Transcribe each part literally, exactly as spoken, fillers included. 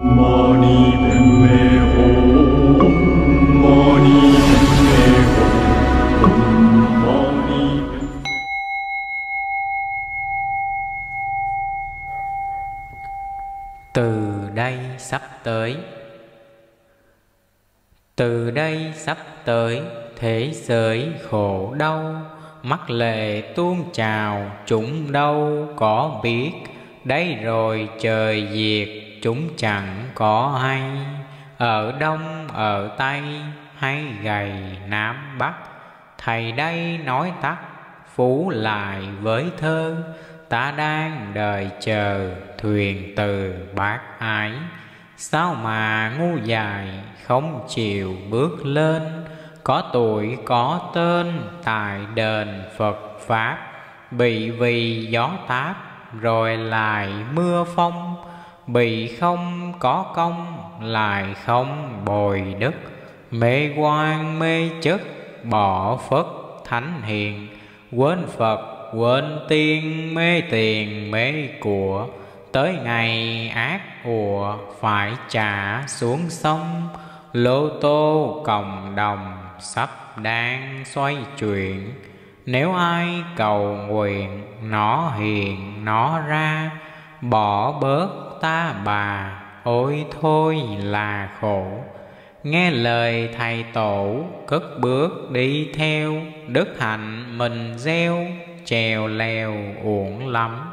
Từ đây sắp tới, từ đây sắp tới, thế giới khổ đau, mắt lệ tuôn trào, chúng đâu có biết. Đấy rồi trời diệt, chúng chẳng có hay. Ở Đông, ở Tây, hay gầy Nam Bắc, thầy đây nói tắt, phú lại với thơ. Ta đang đợi chờ thuyền từ bác ái, sao mà ngu dài không chịu bước lên. Có tuổi có tên tại đền Phật Pháp, bị vì gió táp rồi lại mưa phong. Bị không có công lại không bồi đức, mê quan mê chức bỏ phất thánh hiền. Quên Phật quên tiên mê tiền mê của, tới ngày ác ùa phải trả xuống sông. Lô tô cộng đồng sắp đang xoay chuyển, nếu ai cầu nguyện nó hiện nó ra. Bỏ bớt ta bà ôi thôi là khổ, nghe lời thầy tổ cất bước đi theo. Đức hạnh mình gieo trèo lèo uổng lắm,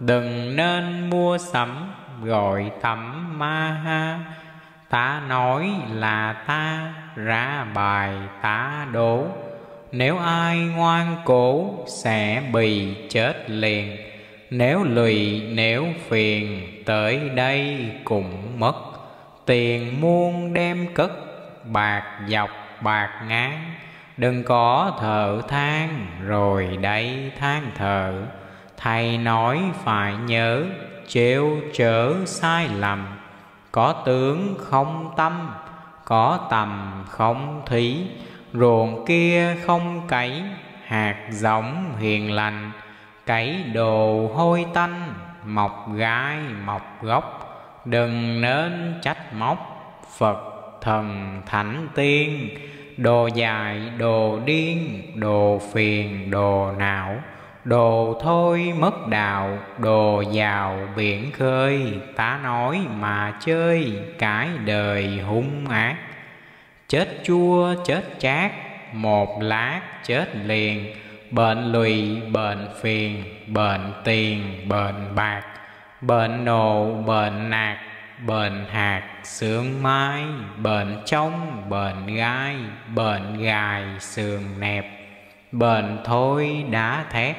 đừng nên mua sắm gọi tắm ma ha. Ta nói là ta ra bài tá đố, nếu ai ngoan cố sẽ bị chết liền. Nếu lụy nếu phiền tới đây cũng mất, tiền muôn đem cất bạc dọc bạc ngang. Đừng có thở than rồi đây than thở, thầy nói phải nhớ trêu chớ sai lầm. Có tướng không tâm, có tầm không thí, ruộng kia không cấy hạt giống hiền lành. Cấy đồ hôi tanh, mọc gai mọc gốc, đừng nên trách móc Phật thần thánh tiên. Đồ dại, đồ điên, đồ phiền, đồ não, đồ thôi mất đạo, đồ giàu biển khơi. Ta nói mà chơi, cái đời hung ác. Chết chua, chết chát, một lát chết liền. Bệnh lụy, bệnh phiền, bệnh tiền, bệnh bạc, bệnh nộ, bệnh nạc, bệnh hạt xương mai, bệnh trống, bệnh gai, bệnh gài sườn nẹp, bệnh thôi đá thét,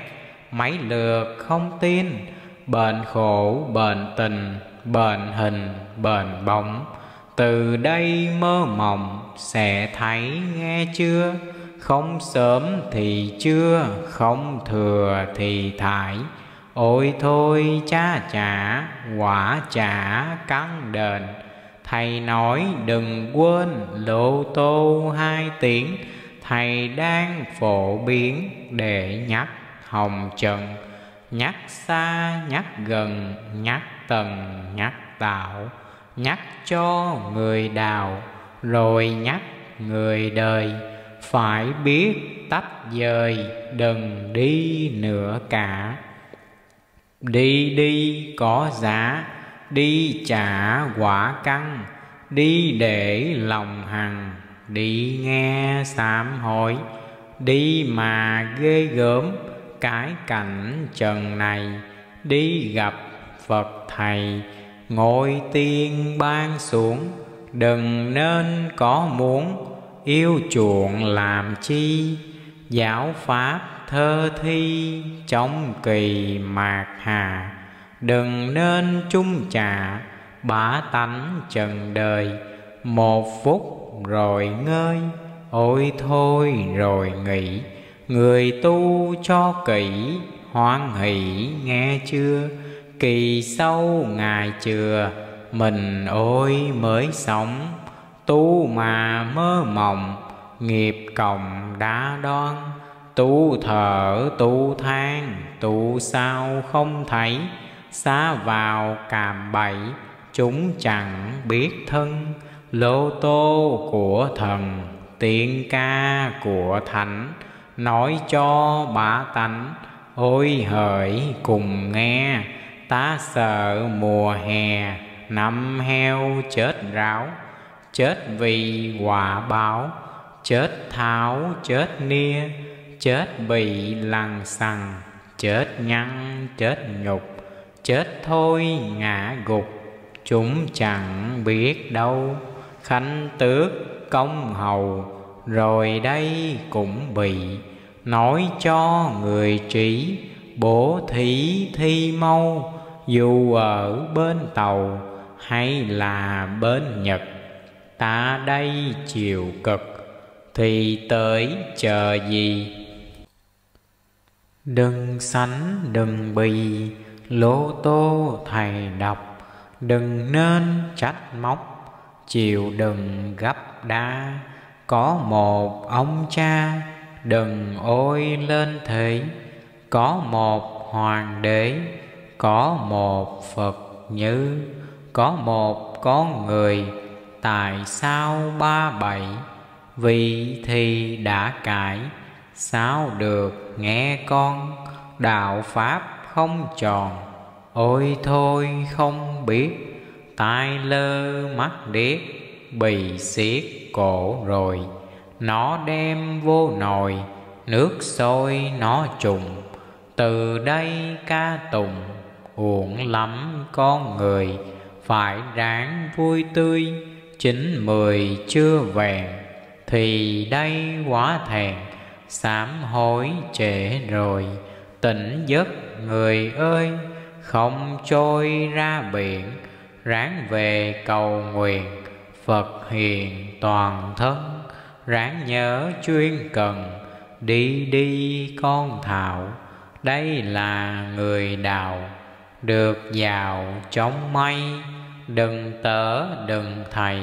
mấy lượt không tin, bệnh khổ, bệnh tình, bệnh hình, bệnh bóng. Từ đây mơ mộng sẽ thấy nghe chưa, không sớm thì chưa, không thừa thì thải. Ôi thôi cha trả, quả trả cắn đền. Thầy nói đừng quên lô tô hai tiếng, thầy đang phổ biến để nhắc hồng trần. Nhắc xa, nhắc gần, nhắc tầng, nhắc tạo, nhắc cho người đạo, rồi nhắc người đời. Phải biết tách dời, đừng đi nữa cả. Đi đi có giá, đi trả quả căng, đi để lòng hằng, đi nghe sám hối. Đi mà ghê gớm cái cảnh trần này, đi gặp Phật Thầy ngồi tiên ban xuống. Đừng nên có muốn yêu chuộng làm chi, giáo pháp thơ thi trong kỳ mạc hà. Đừng nên chung trà bá tánh trần đời, một phút rồi ngơi, ôi thôi rồi nghỉ. Người tu cho kỹ, hoan hỷ nghe chưa, kỳ sâu ngày chừa, mình ôi mới sống. Tu mà mơ mộng, nghiệp cộng đã đoan, tu thở tu than, tu sao không thấy. Xa vào cạm bẫy, chúng chẳng biết thân. Lô tô của thần, tiếng ca của thánh, nói cho bá tánh, ôi hỡi cùng nghe. Ta sợ mùa hè, năm heo chết ráo, chết vì quả báo, chết tháo chết nia, chết bị lằn xằn, chết nhăn chết nhục, chết thôi ngã gục, chúng chẳng biết đâu. Khanh tước công hầu, rồi đây cũng bị, nói cho người trí, bố thí thi mau. Dù ở bên Tàu hay là bên Nhật, ta đây chịu cực, thì tới chờ gì? Đừng sánh đừng bì, lô tô thầy đọc, đừng nên trách móc, chịu đừng gấp đa. Có một ông cha, đừng ôi lên thế, có một hoàng đế, có một Phật như, có một con người, tại sao ba bảy? Vì thì đã cãi, sao được nghe con? Đạo pháp không tròn, ôi thôi không biết. Tai lơ mắt điếc, bị xiết cổ rồi, nó đem vô nồi, nước sôi nó trùng. Từ đây ca tùng, uổng lắm con người, phải ráng vui tươi. Chín mười chưa vẹn, thì đây quá thèn, sám hối trễ rồi. Tỉnh giấc người ơi, không trôi ra biển, ráng về cầu nguyện, Phật hiền toàn thân. Ráng nhớ chuyên cần, đi đi con thảo, đây là người đạo, được giàu trong mây. Đừng tớ đừng thầy,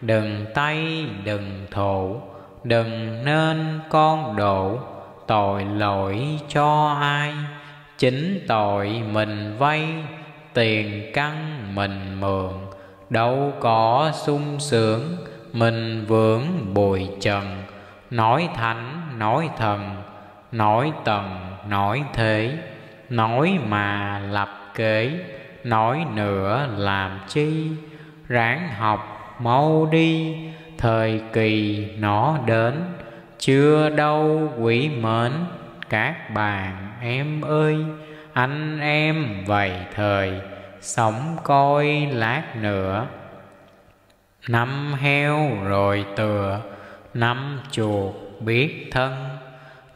đừng tay đừng thổ, đừng nên con đổ, tội lỗi cho ai? Chính tội mình vay, tiền căn mình mượn, đâu có sung sướng, mình vướng bụi trần. Nói thánh nói thần, nói tần nói thế, nói mà lập kế, nói nữa làm chi? Ráng học mau đi, thời kỳ nó đến, chưa đâu quý mến các bạn em ơi. Anh em vậy thời, sống coi lát nữa, năm heo rồi tựa, năm chuột biết thân.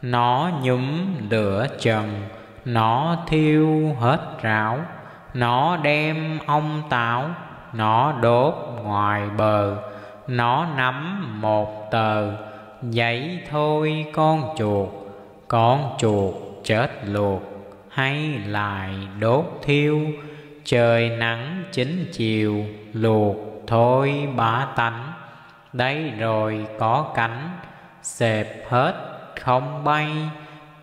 Nó nhúm lửa trần, nó thiêu hết ráo, nó đem ông táo, nó đốt ngoài bờ. Nó nắm một tờ giấy thôi con chuột, con chuột chết luộc hay lại đốt thiêu. Trời nắng chín chiều, luộc thôi bá tánh, đấy rồi có cánh, xẹp hết không bay.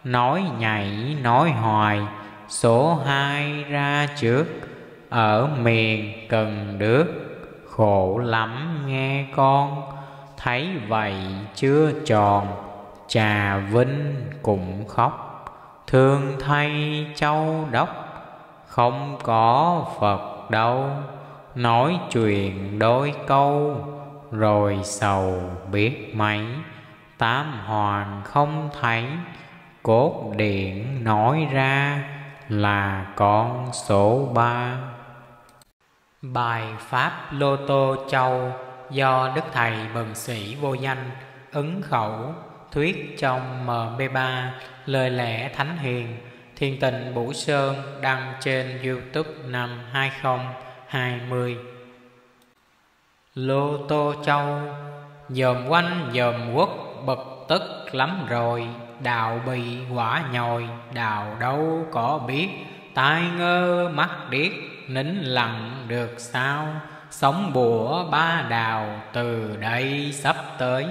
Nói nhảy nói hoài, số hai ra trước, ở miền Cần Đước, khổ lắm nghe con. Thấy vậy chưa tròn, Trà Vinh cũng khóc, thương thay Châu Đốc. Không có Phật đâu, nói chuyện đôi câu, rồi sầu biết mấy. Tám hoàng không thấy, cốt điện nói ra là con số ba. Bài pháp Lô Tô Châu do Đức Thầy Bần Sỹ Vô Danh ứng khẩu thuyết trong M P ba, lời lẽ thánh hiền, Thiền Tịnh Bửu Sơn, đăng trên YouTube năm hai không hai không. Lô Tô Châu dòm quanh dòm quất, bực tức lắm rồi, đạo bị quả nhồi, đạo đâu có biết. Tai ngơ mắt điếc, nín lặng được sao? Sống bủa ba đào, từ đây sắp tới,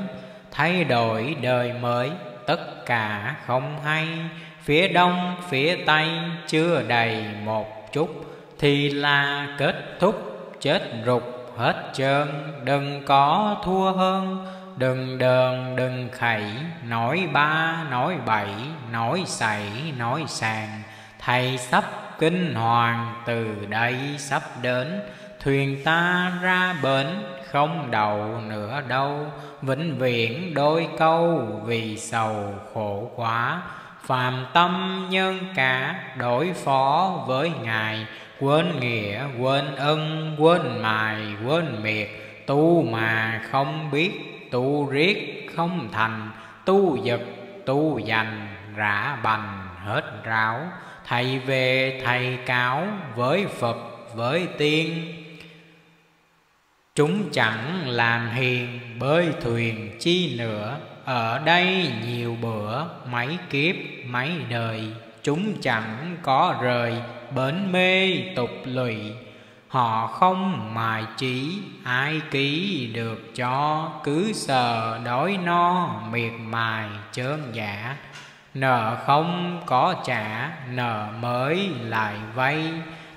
thay đổi đời mới, tất cả không hay. Phía đông phía tây, chưa đầy một chút, thì là kết thúc chết rục hết trơn, đừng có thua hơn, đừng đờn đừng khẩy, nói ba nói bảy, nói sảy nói sàng. Thầy sắp kinh hoàng từ đây sắp đến, thuyền ta ra bến không đậu nữa đâu. Vĩnh viễn đôi câu vì sầu khổ quá, phàm tâm nhân cả đối phó với Ngài. Quên nghĩa quên ân, quên mài quên miệt, tu mà không biết, tu riết không thành. Tu giật tu dành, rã bành hết ráo. Thầy về thầy cáo với Phật với tiên, chúng chẳng làm hiền bơi thuyền chi nữa. Ở đây nhiều bữa mấy kiếp mấy đời, chúng chẳng có rời bến mê tục lụy. Họ không mài chỉ ai ký được cho, cứ sờ đói no miệt mài chơn giả. Nợ không có trả nợ mới lại vay,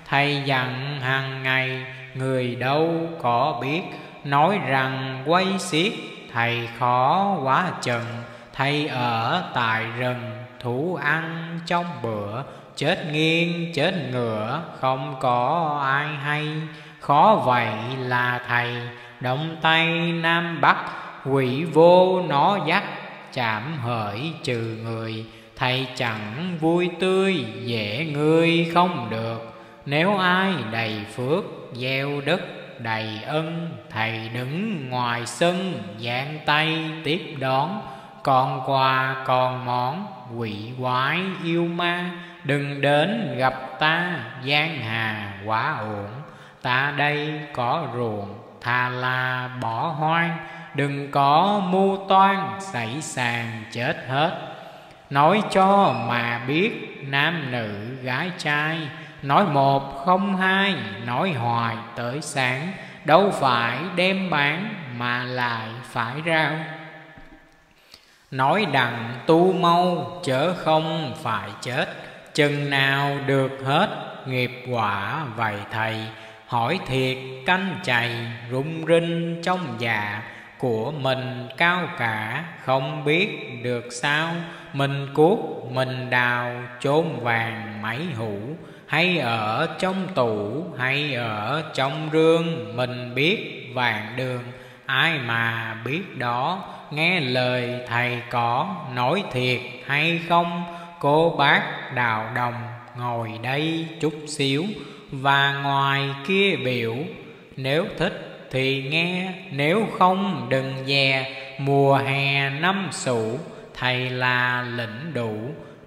thầy dặn hàng ngày người đâu có biết. Nói rằng quay xiết thầy khó quá chừng, thầy ở tại rừng thú ăn trong bữa. Chết nghiêng chết ngửa không có ai hay, khó vậy là thầy động tay nam bắc. Quỷ vô nó dắt chạm hỡi trừ người, thầy chẳng vui tươi dễ ngươi không được. Nếu ai đầy phước gieo đất đầy ân, thầy đứng ngoài sân giang tay tiếp đón. Còn quà còn món quỷ quái yêu ma, đừng đến gặp ta giang hà quá uổng. Ta đây có ruộng thà là bỏ hoang, đừng có mưu toan sảy sàng chết hết. Nói cho mà biết nam nữ gái trai, nói một không hai nói hoài tới sáng. Đâu phải đem bán mà lại phải rao, nói đặng tu mau chớ không phải chết. Chừng nào được hết nghiệp quả vậy thầy, hỏi thiệt canh chày rung rinh trong dạ. Của mình cao cả không biết được sao, mình cuốc mình đào chôn vàng mấy hũ. Hay ở trong tủ hay ở trong rương, mình biết vàng đường ai mà biết đó. Nghe lời thầy có nói thiệt hay không, cô bác đào đồng ngồi đây chút xíu và ngoài kia biểu. Nếu thích thì nghe, nếu không đừng dè. Mùa hè năm sủ thầy là lĩnh đủ,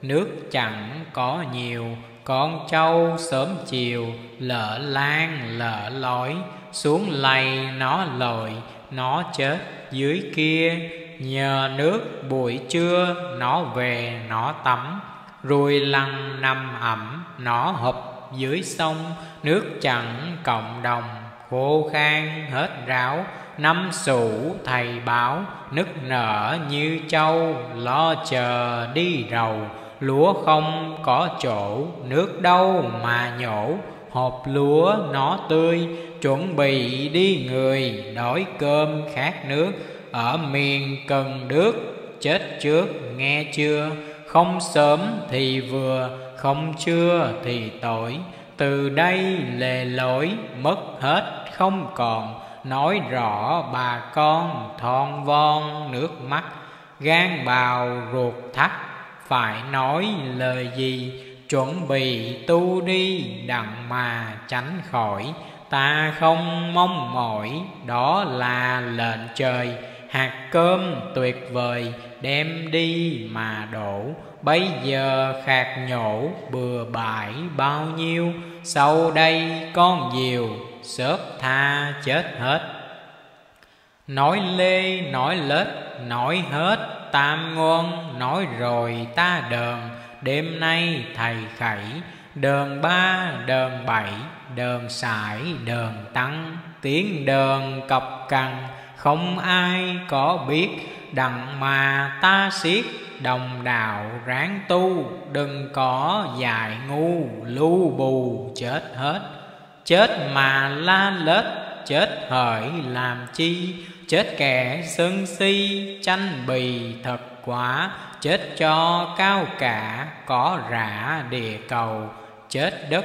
nước chẳng có nhiều con trâu sớm chiều. Lỡ lan lỡ lói xuống lầy nó lội, nó chết dưới kia nhờ nước. Buổi trưa nó về nó tắm, ruồi lằn nằm ẩm nó hụp dưới sông. Nước chẳng cộng đồng khô khan hết ráo, năm sủ thầy báo nức nở như trâu. Lo chờ đi rầu lúa không có chỗ, nước đâu mà nhổ hộp lúa nó tươi. Chuẩn bị đi người đổi cơm khát nước, ở miền Cần Đước chết trước nghe chưa. Không sớm thì vừa không trưa thì tối, từ đây lề lối mất hết không còn. Nói rõ bà con thon von nước mắt, gan bào ruột thắt phải nói lời gì. Chuẩn bị tu đi đặng mà tránh khỏi, ta không mong mỏi đó là lệnh trời. Hạt cơm tuyệt vời đem đi mà đổ, bây giờ khạc nhổ bừa bãi bao nhiêu. Sau đây con diều xớt tha chết hết, nói lê nói lết nói hết tam ngôn. Nói rồi ta đờn đêm nay thầy khẩy, đờn ba đờn bảy đờn sải đờn tăng. Tiếng đờn cọc cằn không ai có biết, đặng mà ta siết đồng đạo ráng tu. Đừng có dại ngu lu bù chết hết. chết mà la lết, chết hỡi làm chi, chết kẻ sân si tranh bì thật quả, chết cho cao cả có rã địa cầu, chết đất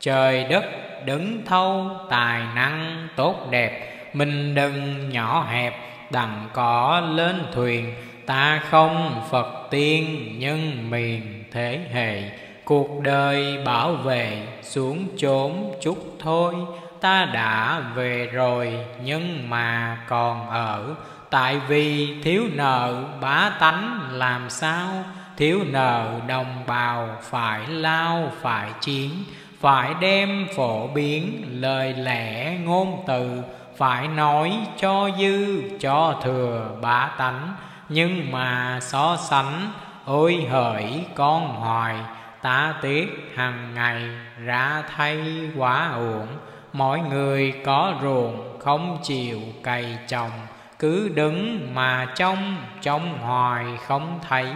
trời đất đứng thâu tài năng tốt đẹp, mình đừng nhỏ hẹp đặng cỏ lên thuyền, ta không Phật tiên nhân miền thế hệ, cuộc đời bảo vệ xuống chốn chút thôi, ta đã về rồi nhưng mà còn ở, tại vì thiếu nợ bá tánh làm sao, thiếu nợ đồng bào phải lao phải chiến, phải đem phổ biến lời lẽ ngôn từ, phải nói cho dư cho thừa bá tánh, nhưng mà so sánh ôi hỡi con hoài, ta tiếc hằng ngày ra thay quá uổng, mọi người có ruộng không chịu cày trồng, cứ đứng mà trông trông hoài không thấy,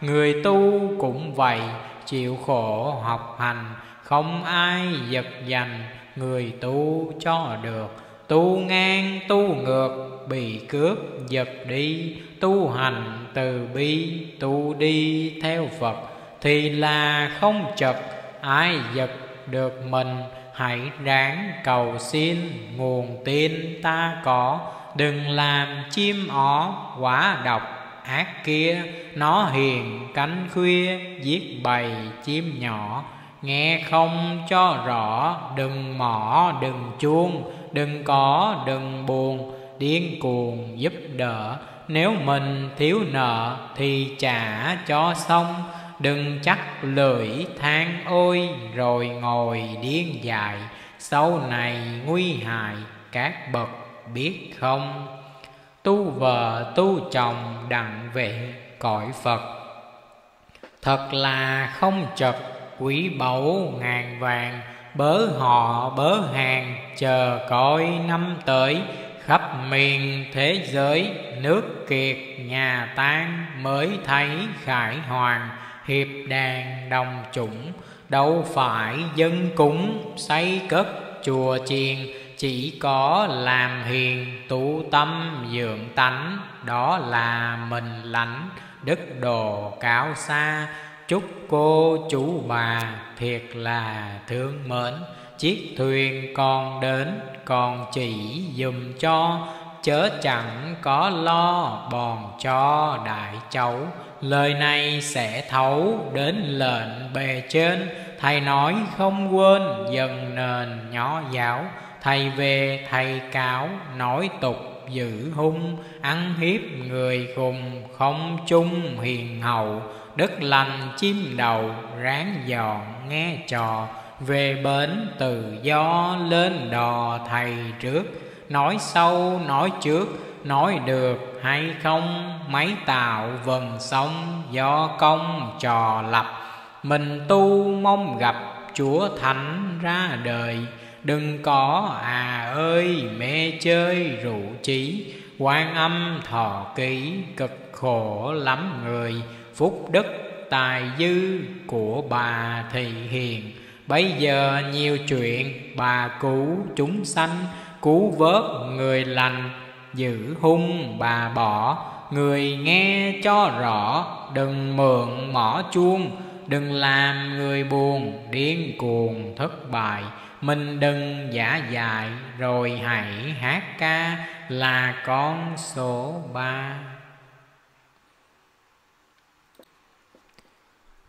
người tu cũng vậy chịu khổ học hành, không ai giật giành người tu cho được, tu ngang tu ngược bị cướp giật đi, tu hành từ bi tu đi theo Phật thì là không chật, ai giật được mình hãy ráng cầu xin nguồn tin ta có, đừng làm chim ó quả độc ác kia, nó hiền cánh khuya giết bầy chim nhỏ, nghe không cho rõ đừng mỏ đừng chuông, đừng có đừng buồn điên cuồng giúp đỡ, nếu mình thiếu nợ thì trả cho xong, đừng chắc lưỡi than ôi rồi ngồi điên dại, sau này nguy hại các bậc biết không, tu vợ tu chồng đặng về cõi Phật, thật là không chật quý báu ngàn vàng, bớ họ bớ hàng chờ coi năm tới, khắp miền thế giới nước kiệt nhà tan, mới thấy khải hoàn hiệp đàn đồng chủng, đâu phải dân cúng xây cất chùa chiền, chỉ có làm hiền tu tâm dưỡng tánh, đó là mình lãnh đức độ cao xa, chúc cô chú bà thiệt là thương mến, chiếc thuyền còn đến còn chỉ dùm cho, chớ chẳng có lo bòn cho đại cháu, lời này sẽ thấu đến lệnh bề trên, thầy nói không quên dần nền nhỏ giáo, thầy về thầy cáo nói tục giữ hung, ăn hiếp người cùng không chung hiền hậu, đất lành chim đầu ráng dọn nghe trò, về bến tự do lên đò thầy trước, nói sâu nói trước nói được hay không, máy tạo vần sông do công trò lập, mình tu mong gặp Chúa Thánh ra đời, đừng có à ơi mê chơi rượu trí, Quan Âm thọ ký cực khổ lắm người, phúc đức tài dư của bà thị hiền, bây giờ nhiều chuyện bà cứu chúng sanh, cứu vớt người lành giữ hung bà bỏ, người nghe cho rõ đừng mượn mỏ chuông, đừng làm người buồn điên cuồng thất bại, mình đừng giả dại rồi hãy hát ca là con số ba.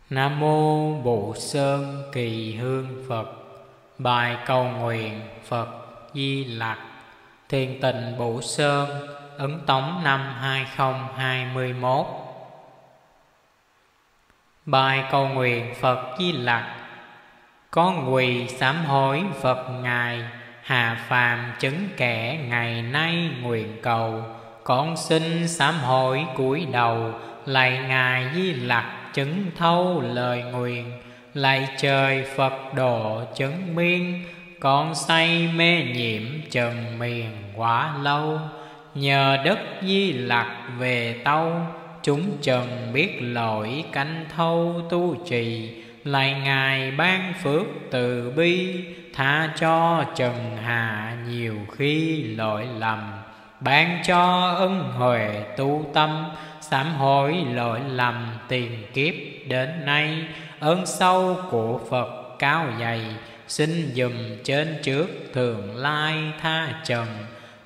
Nam Mô Bửu Sơn Kỳ Hương Phật. Bài cầu nguyện Phật Di Lặc. Thiền Tịnh Bửu Sơn ấn tống năm hai không hai mốt. Bài cầu nguyện Phật Di Lặc. Con quỳ sám hối Phật Ngài, hạ phàm chứng kẻ ngày nay nguyện cầu, con xin sám hối cúi đầu, lạy Ngài Di Lặc chứng thâu lời nguyện, lạy trời Phật độ chứng miên, con say mê nhiễm trần miền quá lâu, nhờ đức Di Lặc về tâu, chúng trần biết lỗi canh thâu tu trì, lại Ngài ban phước từ bi, tha cho trần hạ nhiều khi lỗi lầm, ban cho ân huệ tu tâm, sám hối lỗi lầm tiền kiếp đến nay. Ơn sâu của Phật cao dày, xin dùm trên trước thường lai tha trần.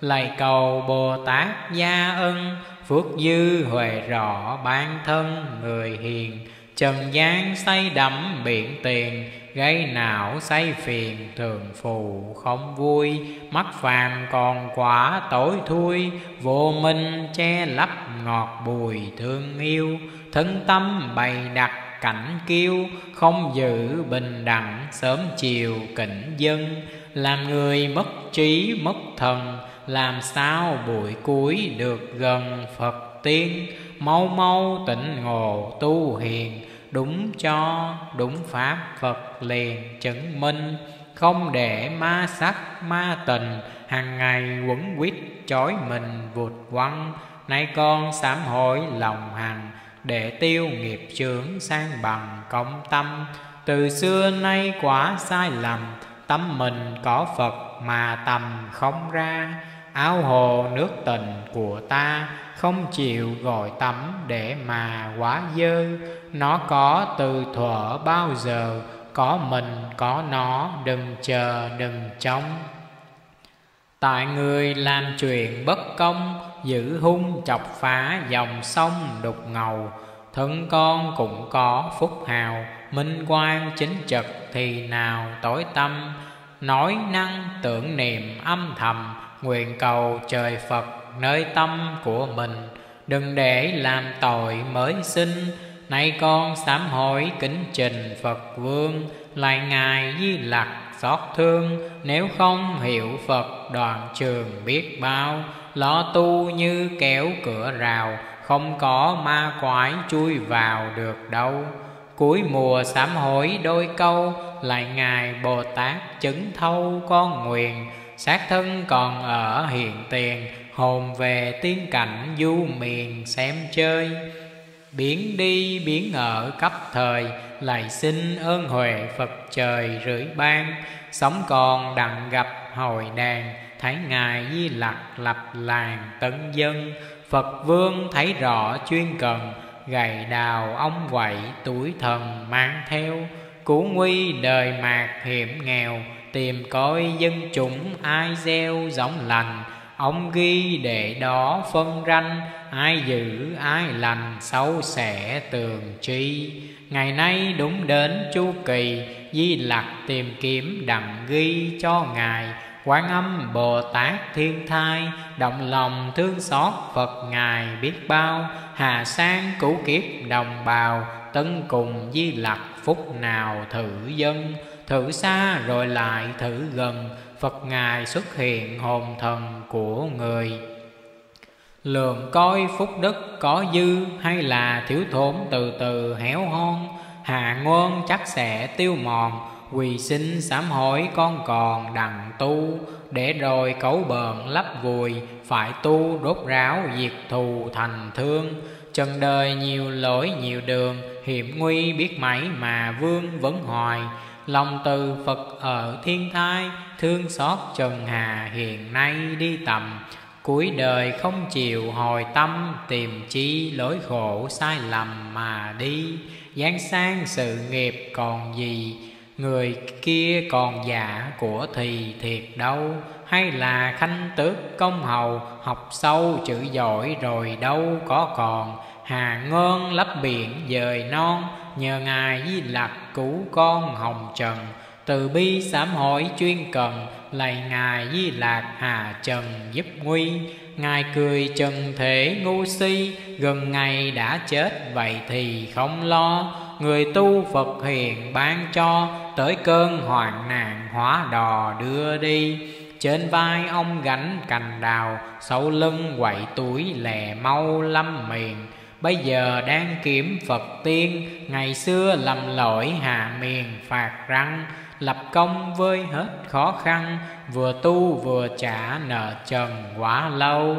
Lạy cầu Bồ Tát gia ân, phước dư huệ rõ ban thân người hiền. Trần gian say đắm biển tiền, gây não say phiền thường phù không vui. Mắt phàm còn quả tối thui, vô minh che lấp ngọt bùi thương yêu. Thân tâm bày đặt cảnh kiêu, không giữ bình đẳng sớm chiều kỉnh dân. Làm người mất trí mất thần, làm sao buổi cuối được gần Phật tiên. Mau mau tỉnh ngộ tu hiền, đúng cho đúng pháp Phật liền chứng minh. Không để ma sắc ma tình, hàng ngày quấn quýt trói mình vụt quăng. Nay con sám hối lòng hằng, để tiêu nghiệp chướng sang bằng công tâm. Từ xưa nay quá sai lầm, tâm mình có Phật mà tầm không ra. Áo hồ nước tình của ta, không chịu gọi tắm để mà quá dơ. Nó có từ thuở bao giờ, có mình có nó đừng chờ đừng trông. Tại người làm chuyện bất công, giữ hung chọc phá dòng sông đục ngầu. Thân con cũng có phúc hào, minh quang chính trực thì nào tối tâm. Nói năng tưởng niệm âm thầm, nguyện cầu trời Phật nơi tâm của mình. Đừng để làm tội mới sinh, nay con sám hối kính trình Phật Vương. Lạy Ngài Di Lặc xót thương, nếu không hiểu Phật đoạn trường biết bao. Lo tu như kéo cửa rào, không có ma quái chui vào được đâu. Cuối mùa sám hối đôi câu, lại Ngài Bồ Tát chứng thâu con nguyện. Xác thân còn ở hiện tiền, hồn về tiên cảnh du miền xem chơi. Biến đi biến ở cấp thời, lại xin ơn huệ Phật trời rưỡi ban. Sống còn đặng gặp hồi đàn, thấy Ngài Di Lặc lập làng tấn dân. Phật Vương thấy rõ chuyên cần, gậy đào ông quậy tuổi thần mang theo. Cứu nguy đời mạt hiểm nghèo, tìm coi dân chúng ai gieo giống lành. Ông ghi để đó phân ranh, ai giữ ai lành xấu sẽ tường tri. Ngày nay đúng đến chu kỳ, Di Lặc tìm kiếm đặng ghi cho Ngài. Quán Âm Bồ Tát thiên thai, động lòng thương xót Phật Ngài biết bao. Hà sang cứu kiếp đồng bào, tấn cùng Di Lặc phúc nào thử dân. Thử xa rồi lại thử gần, Phật Ngài xuất hiện hồn thần của người. Lượng coi phúc đức có dư, hay là thiếu thốn từ từ héo hon. Hạ ngôn chắc sẽ tiêu mòn, quỳ xin sám hối con còn đặng tu. Để rồi cẩu bờn lấp vùi, phải tu đốt ráo diệt thù thành thương. Trần đời nhiều lỗi nhiều đường, hiểm nguy biết mấy mà vương vấn hoài. Lòng từ Phật ở thiên thai, thương xót trần hà hiện nay đi tầm. Cuối đời không chịu hồi tâm, tìm chi lối khổ sai lầm mà đi. Giáng sang sự nghiệp còn gì, người kia còn giả của thì thiệt đâu. Hay là khanh tước công hầu, học sâu chữ giỏi rồi đâu có còn. Hà ngơn lấp biển dời non, nhờ Ngài Di Lặc cứu con hồng trần. Từ bi sám hối chuyên cần, lạy Ngài Di Lặc hà trần giúp nguy. Ngài cười trần thể ngu si, gần ngày đã chết vậy thì không lo. Người tu Phật hiền ban cho, tới cơn hoạn nạn hóa đò đưa đi. Trên vai ông gánh cành đào, sau lưng quậy túi lè mau lâm miền. Bây giờ đang kiếm Phật tiên, ngày xưa lầm lỗi hạ miền phạt răng. Lập công với hết khó khăn, vừa tu vừa trả nợ trần quá lâu.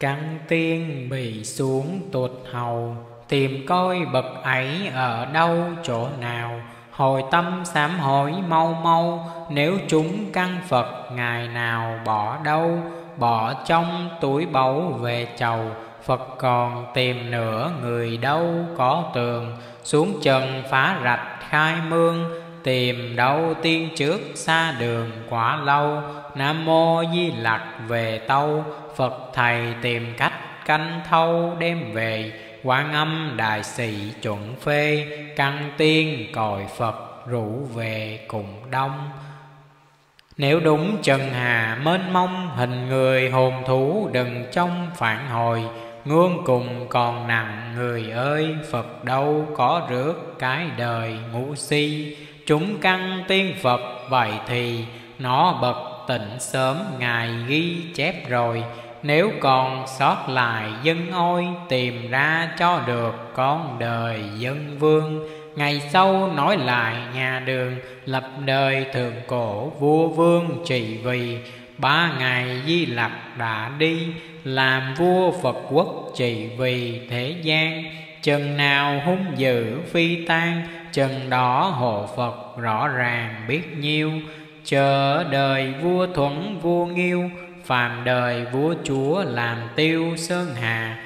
Căn tiên bị xuống tuột hầu, tìm coi bậc ấy ở đâu chỗ nào, hồi tâm sám hối mau mau. Nếu chúng căn Phật ngày nào bỏ đâu, bỏ trong túi báu về chầu. Phật còn tìm nữa người đâu có tường, xuống trần phá rạch khai mương. Tìm đâu tiên trước xa đường quá lâu, Nam Mô Di Lặc về tâu. Phật thầy tìm cách canh thâu đem về, Quan Âm đại sĩ chuẩn phê. Căn tiên còi Phật rủ về cùng đông. Nếu đúng trần hà mênh mông, hình người hồn thú đừng trong phản hồi. Ngương cùng còn nặng người ơi, Phật đâu có rước cái đời ngũ si. Chúng căn tiên Phật vậy thì, nó bậc tỉnh sớm ngài ghi chép rồi. Nếu còn sót lại dân ôi, tìm ra cho được con đời dân vương. Ngày sau nói lại nhà Đường, lập đời thượng cổ vua vương trị vì. Ba ngày Di Lặc đã đi, làm vua Phật quốc trị vì thế gian. Chừng nào hung dữ phi tan, chừng đó hộ Phật rõ ràng biết nhiêu. Chờ đời vua Thuẫn vua Nghiêu, phàm đời vua chúa làm tiêu sơn hà.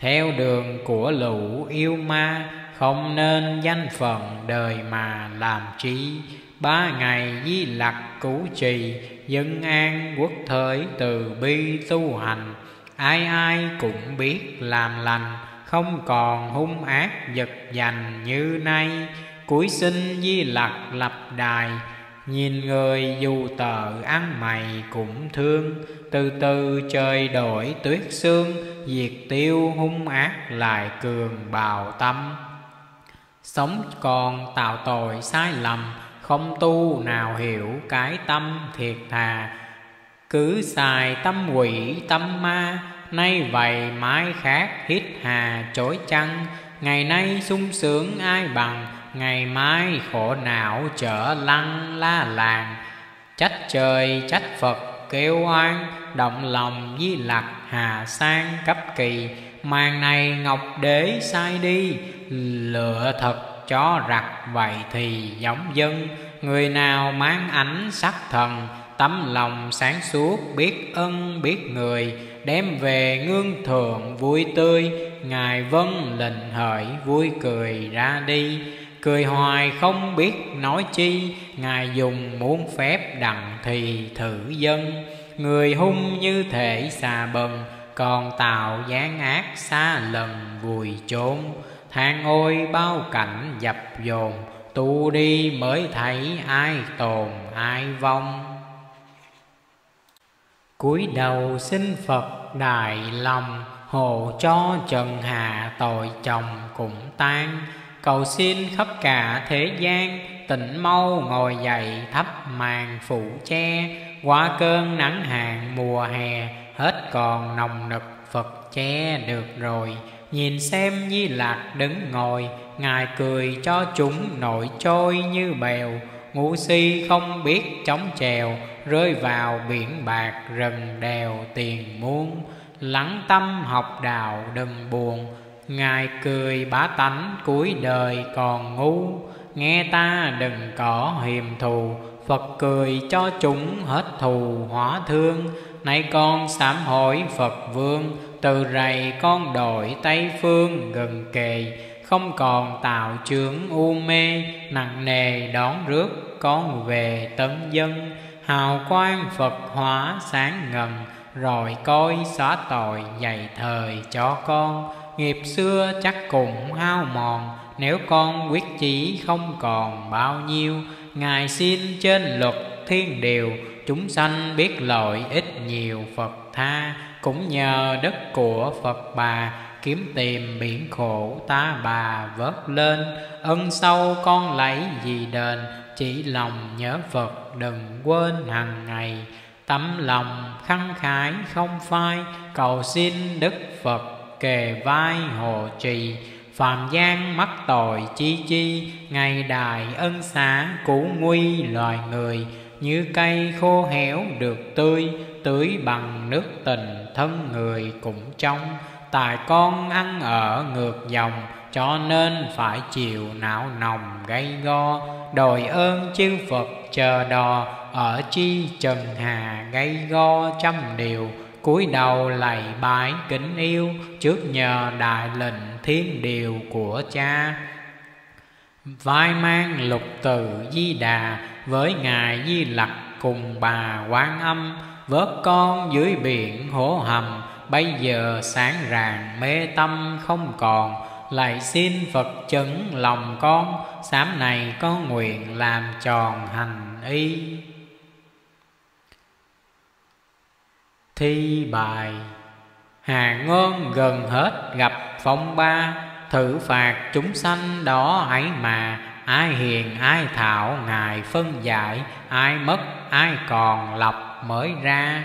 Theo đường của lũ yêu ma, không nên danh phận đời mà làm trí. Ba ngày Di Lặc cứu trì, dân an quốc thới từ bi tu hành. Ai ai cũng biết làm lành, không còn hung ác giật giành như nay. Cuối sinh Di Lặc lập đài, nhìn người dù tợ ăn mày cũng thương. Từ từ trời đổi tuyết sương, diệt tiêu hung ác lại cường bào tâm. Sống còn tạo tội sai lầm, không tu nào hiểu cái tâm thiệt thà. Cứ xài tâm quỷ tâm ma, nay vậy mãi khác hít hà chối chăng. Ngày nay sung sướng ai bằng, ngày mai khổ não trở lăn la làng. Trách trời trách Phật kêu oan, động lòng Di Lặc hà sang cấp kỳ. Màn này Ngọc Đế sai đi, lựa thật cho rặt vậy thì giống dân. Người nào mang ánh sắc thần, tấm lòng sáng suốt biết ân biết người. Đem về ngương thượng vui tươi, ngài vâng lệnh hỡi vui cười ra đi. Cười hoài không biết nói chi, ngài dùng muôn phép đặng thì thử dân. Người hung như thể xà bần, còn tạo gian ác xa lần vùi chốn. Than ôi bao cảnh dập dồn, tu đi mới thấy ai tồn ai vong. Cúi đầu xin Phật đại lòng, hộ cho trần hạ tội chồng cũng tan. Cầu xin khắp cả thế gian, tỉnh mau ngồi dậy thắp màn phủ che. Qua cơn nắng hạn mùa hè, hết còn nồng nực Phật che được rồi. Nhìn xem Di Lặc đứng ngồi, ngài cười cho chúng nổi trôi như bèo. Ngu si không biết chống chèo, rơi vào biển bạc rần đèo tiền muôn. Lắng tâm học đạo đừng buồn, ngài cười bá tánh cuối đời còn ngu. Nghe ta đừng có hiềm thù, Phật cười cho chúng hết thù hóa thương. Nay con sám hối Phật vương, từ rày con đổi Tây phương gần kề. Không còn tạo chướng u mê, nặng nề đón rước con về tấn dân. Hào quang Phật hóa sáng ngần, rồi coi xóa tội dạy thời cho con. Nghiệp xưa chắc cũng hao mòn, nếu con quyết chí không còn bao nhiêu. Ngài xin trên luật thiên điều, chúng sanh biết lợi ít nhiều Phật tha. Cũng nhờ đất của Phật bà, kiếm tìm biển khổ ta bà vớt lên. Ân sâu con lấy gì đền, chỉ lòng nhớ Phật đừng quên hằng ngày. Tấm lòng khăng khái không phai, cầu xin Đức Phật kề vai hộ trì. Phàm gian mắc tội chi chi, ngày đài ân xá cứu nguy loài người. Như cây khô héo được tươi, tưới bằng nước tình thân người cũng trong. Tại con ăn ở ngược dòng, cho nên phải chịu não nòng gây go, đòi ơn chư Phật chờ đò, ở chi trần hà gây go trăm điều, cúi đầu lạy bái kính yêu, trước nhờ đại lệnh thiên điều của cha. Vai mang lục từ Di Đà, với ngài Di Lặc cùng bà Quan Âm, vớt con dưới biển hổ hầm, bây giờ sáng rạng mê tâm không còn. Lại xin Phật chứng lòng con, sám này con nguyện làm tròn hành y. Thi bài Hà Ngôn gần hết gặp phong ba, thử phạt chúng sanh đó ấy mà. Ai hiền ai thảo ngài phân giải, ai mất ai còn lọc mới ra.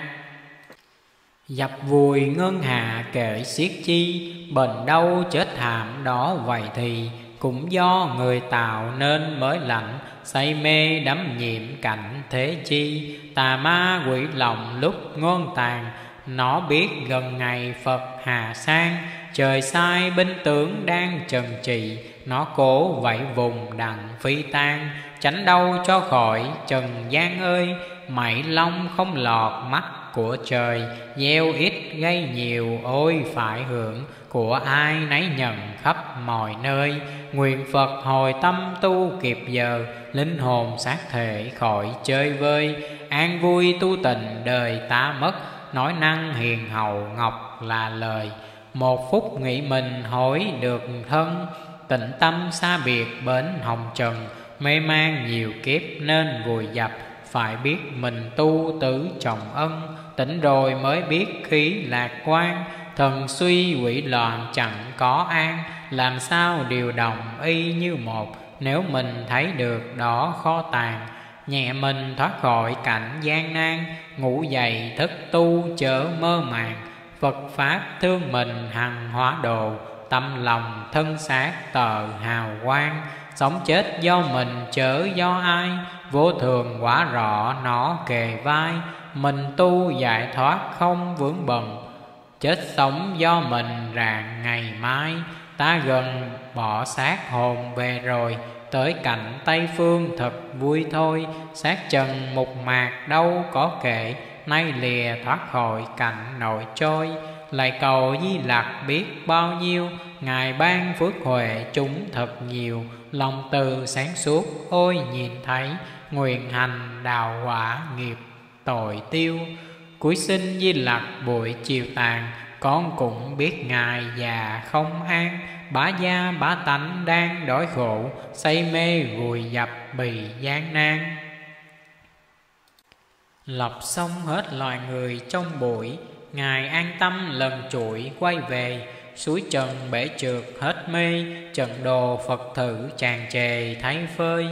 Dập vùi ngân hà kệ xiết chi, bền đâu chết thảm đó vậy thì. Cũng do người tạo nên mới lạnh, say mê đắm nhiễm cảnh thế chi. Tà ma quỷ lòng lúc ngôn tàn, nó biết gần ngày Phật hà sang. Trời sai binh tướng đang trần trị, nó cố vẫy vùng đặng phi tan. Tránh đâu cho khỏi trần gian ơi, mảy long không lọt mắt của trời. Gieo ít gây nhiều ôi phải hưởng, của ai nấy nhận khắp mọi nơi. Nguyện Phật hồi tâm tu kịp giờ, linh hồn xác thể khỏi chơi vơi. An vui tu tình đời ta mất, nói năng hiền hậu ngọc là lời. Một phút nghĩ mình hối được thân, tịnh tâm xa biệt bến hồng trần. Mê mang nhiều kiếp nên vùi dập, phải biết mình tu tứ trọng ân. Tỉnh rồi mới biết khí lạc quan, thần suy quỷ loạn chẳng có an. Làm sao điều động y như một, nếu mình thấy được đó kho tàng. Nhẹ mình thoát khỏi cảnh gian nan, ngủ dậy thức tu chớ mơ màng. Phật pháp thương mình hằng hóa độ, tâm lòng thân xác tờ hào quang. Sống chết do mình chớ do ai, vô thường quả rõ nó kề vai. Mình tu giải thoát không vướng bận, chết sống do mình rạng ngày mai. Ta gần bỏ xác hồn về rồi, tới cảnh Tây Phương thật vui thôi. Xác trần mục mạc đâu có kệ, nay lìa thoát khỏi cảnh nội trôi. Lại cầu Di Lặc biết bao nhiêu, ngài ban phước huệ chúng thật nhiều. Lòng từ sáng suốt ôi nhìn thấy, nguyện hành đạo quả nghiệp tội tiêu. Cuối sinh Di Lặc buổi chiều tàn, con cũng biết ngài già không an. Bá gia bá tánh đang đói khổ, say mê vùi dập bị gian nan. Lọc xong hết loài người trong buổi, ngài an tâm lần chuỗi quay về. Suối trần bể trượt hết mê, trận đồ Phật thử tràn trề thấy phơi.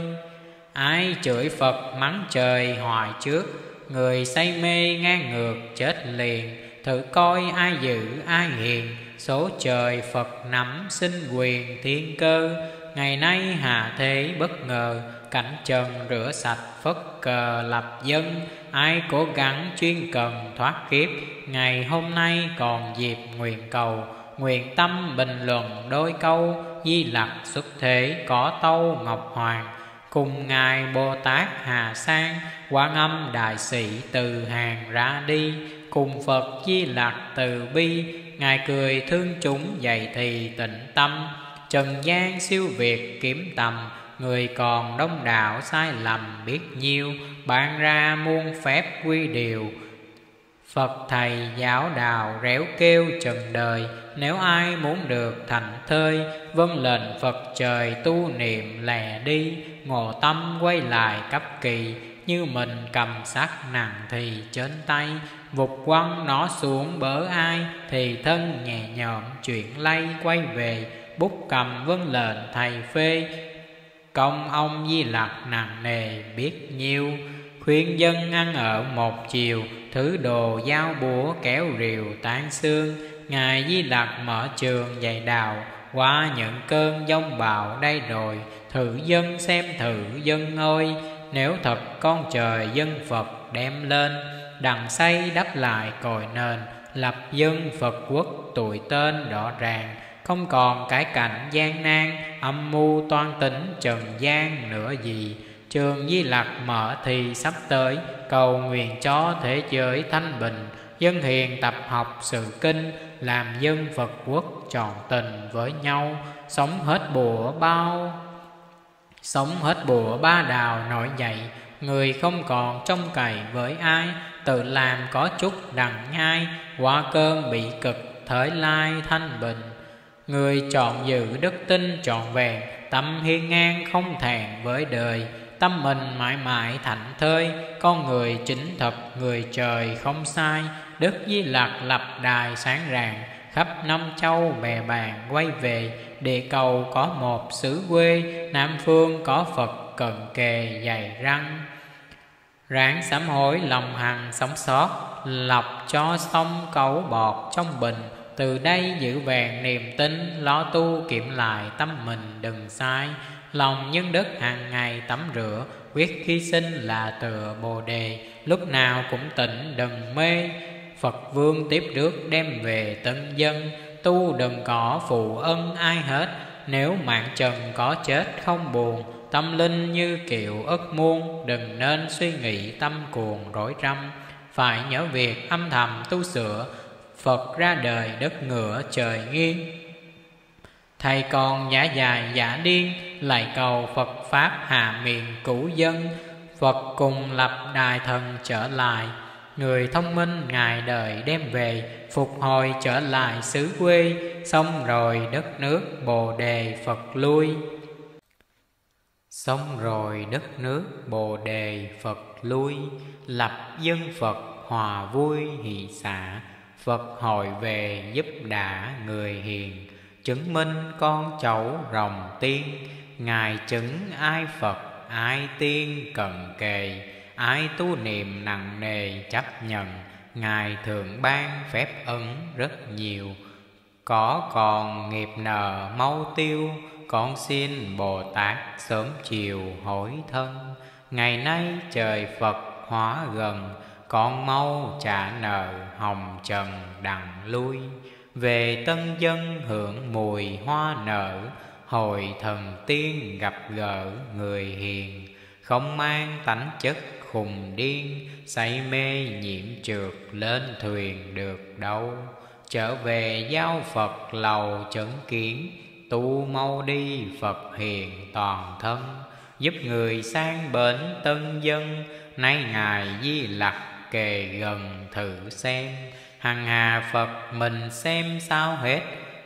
Ai chửi Phật mắng trời hoài trước, người say mê ngang ngược chết liền. Thử coi ai dữ ai hiền, số trời Phật nắm xin quyền thiên cơ. Ngày nay hạ thế bất ngờ, cảnh trần rửa sạch phất cờ lập dân. Ai cố gắng chuyên cần thoát kiếp, ngày hôm nay còn dịp nguyện cầu. Nguyện tâm bình luận đôi câu, Di Lặc xuất thế có tâu Ngọc Hoàng. Cùng ngài Bồ Tát Hà Sang, Quan Âm đại sĩ từ hàng ra đi. Cùng Phật Di Lặc từ bi, ngài cười thương chúng dậy thì tịnh tâm. Trần gian siêu việt kiếm tầm, người còn đông đảo sai lầm biết nhiêu. Ban ra muôn phép quy điều, Phật thầy giáo đạo réo kêu trần đời. Nếu ai muốn được thành thơi, vâng lệnh Phật trời tu niệm lẻ đi. Ngộ tâm quay lại cấp kỳ, như mình cầm sắc nặng thì trên tay. Vụt quăng nó xuống bỡ ai, thì thân nhẹ nhõm chuyển lay quay về. Bút cầm vâng lệnh thầy phê, công ông Di Lặc nặng nề biết nhiêu. Khuyên dân ăn ở một chiều, thứ đồ dao búa kéo rìu tán xương. Ngài Di Lặc mở trường dạy đạo, qua những cơn giông bão đây rồi. Thử dân xem thử dân ơi, nếu thật con trời dân Phật đem lên. Đặng xây đắp lại cội nền, lập dân Phật quốc tụi tên rõ ràng. không còn cái cảnh gian nan, âm mưu toan tính trần gian nữa gì. Trường Di Lặc mở thì sắp tới, cầu nguyện cho thế giới thanh bình. Dân hiền tập học sự kinh, làm dân Phật quốc trọn tình với nhau. Sống hết bủa bao, sống hết bủa ba đào nổi dậy, người không còn trông cậy với ai. Tự làm có chút đặng nhai, qua cơn bị cực thới lai thanh bình. Người chọn giữ đức tin trọn vẹn, tâm hiên ngang không thẹn với đời. Tâm mình mãi mãi thảnh thơi, con người chính thật người trời không sai. Đức Di Lặc lập đài sáng rạng, khắp năm châu bè bàn quay về. Địa cầu có một xứ quê, Nam phương có Phật cận kề dày răng. Ráng sám hối lòng hằng sống sót, lọc cho xong cấu bọt trong bình. Từ đây giữ vẹn niềm tin, lo tu kiểm lại tâm mình đừng sai. Lòng nhân đức hàng ngày tắm rửa, quyết khi sinh là tựa bồ đề. Lúc nào cũng tỉnh đừng mê, Phật vương tiếp rước đem về tân dân. Tu đừng có phụ ân ai hết, nếu mạng trần có chết không buồn. Tâm linh như kiệu ức muôn, đừng nên suy nghĩ tâm cuồng rối rắm. Phải nhớ việc âm thầm tu sửa, Phật ra đời đất ngửa trời nghiêng. Thầy còn giả dài giả điên, lại cầu Phật Pháp hạ miệng cũ dân. Phật cùng lập đài thần trở lại, người thông minh ngài đợi đem về. Phục hồi trở lại xứ quê, xong rồi đất nước bồ đề Phật lui. Xong rồi đất nước bồ đề Phật lui, lập dân Phật hòa vui hỷ xã. Phật hội về giúp đả người hiền, chứng minh con cháu rồng tiên. Ngài chứng ai Phật ai tiên cận kề, ai tu niệm nặng nề chấp nhận. Ngài thượng ban phép ấn rất nhiều, có còn nghiệp nợ mau tiêu. Con xin Bồ Tát sớm chiều hối thân, ngày nay trời Phật hóa gần. Con mau trả nợ hồng trần đặng lui, về tân dân hưởng mùi hoa nở. Hồi thần tiên gặp gỡ người hiền, không mang tánh chất khùng điên. Say mê nhiễm trượt lên thuyền được đâu, trở về giao Phật lầu chứng kiến. Tu mau đi Phật hiền toàn thân, giúp người sang bến tân dân. Nay ngài Di Lặc kề gần thử xem, hằng hà Phật mình xem sao hết.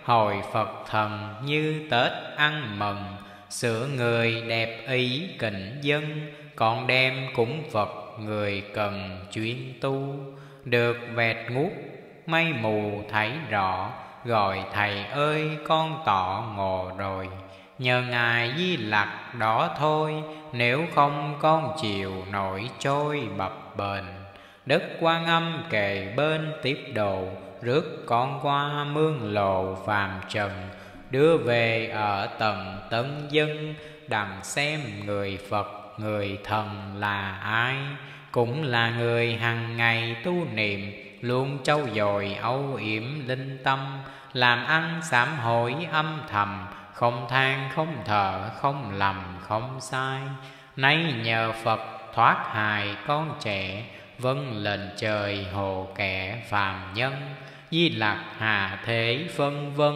Hồi Phật thần như Tết ăn mừng, sửa người đẹp ý kỉnh dân. Còn đem cúng Phật người cần chuyên tu, được vẹt ngút mây mù thấy rõ. Gọi thầy ơi con tọ ngộ rồi, nhờ ngài Di Lặc đó thôi. Nếu không con chịu nổi trôi bập bền. Đức Quan Âm kề bên tiếp độ, rước con qua mương lộ phàm trần. Đưa về ở tầng tân dân, đặng xem người Phật người thần là ai. Cũng là người hằng ngày tu niệm, luôn trau dồi âu yểm linh tâm. Làm ăn sám hối âm thầm, không than không thở không lầm không sai. Nay nhờ Phật thoát hài con trẻ, vâng lệnh trời hộ kẻ phàm nhân. Di Lặc hà thế vân vân,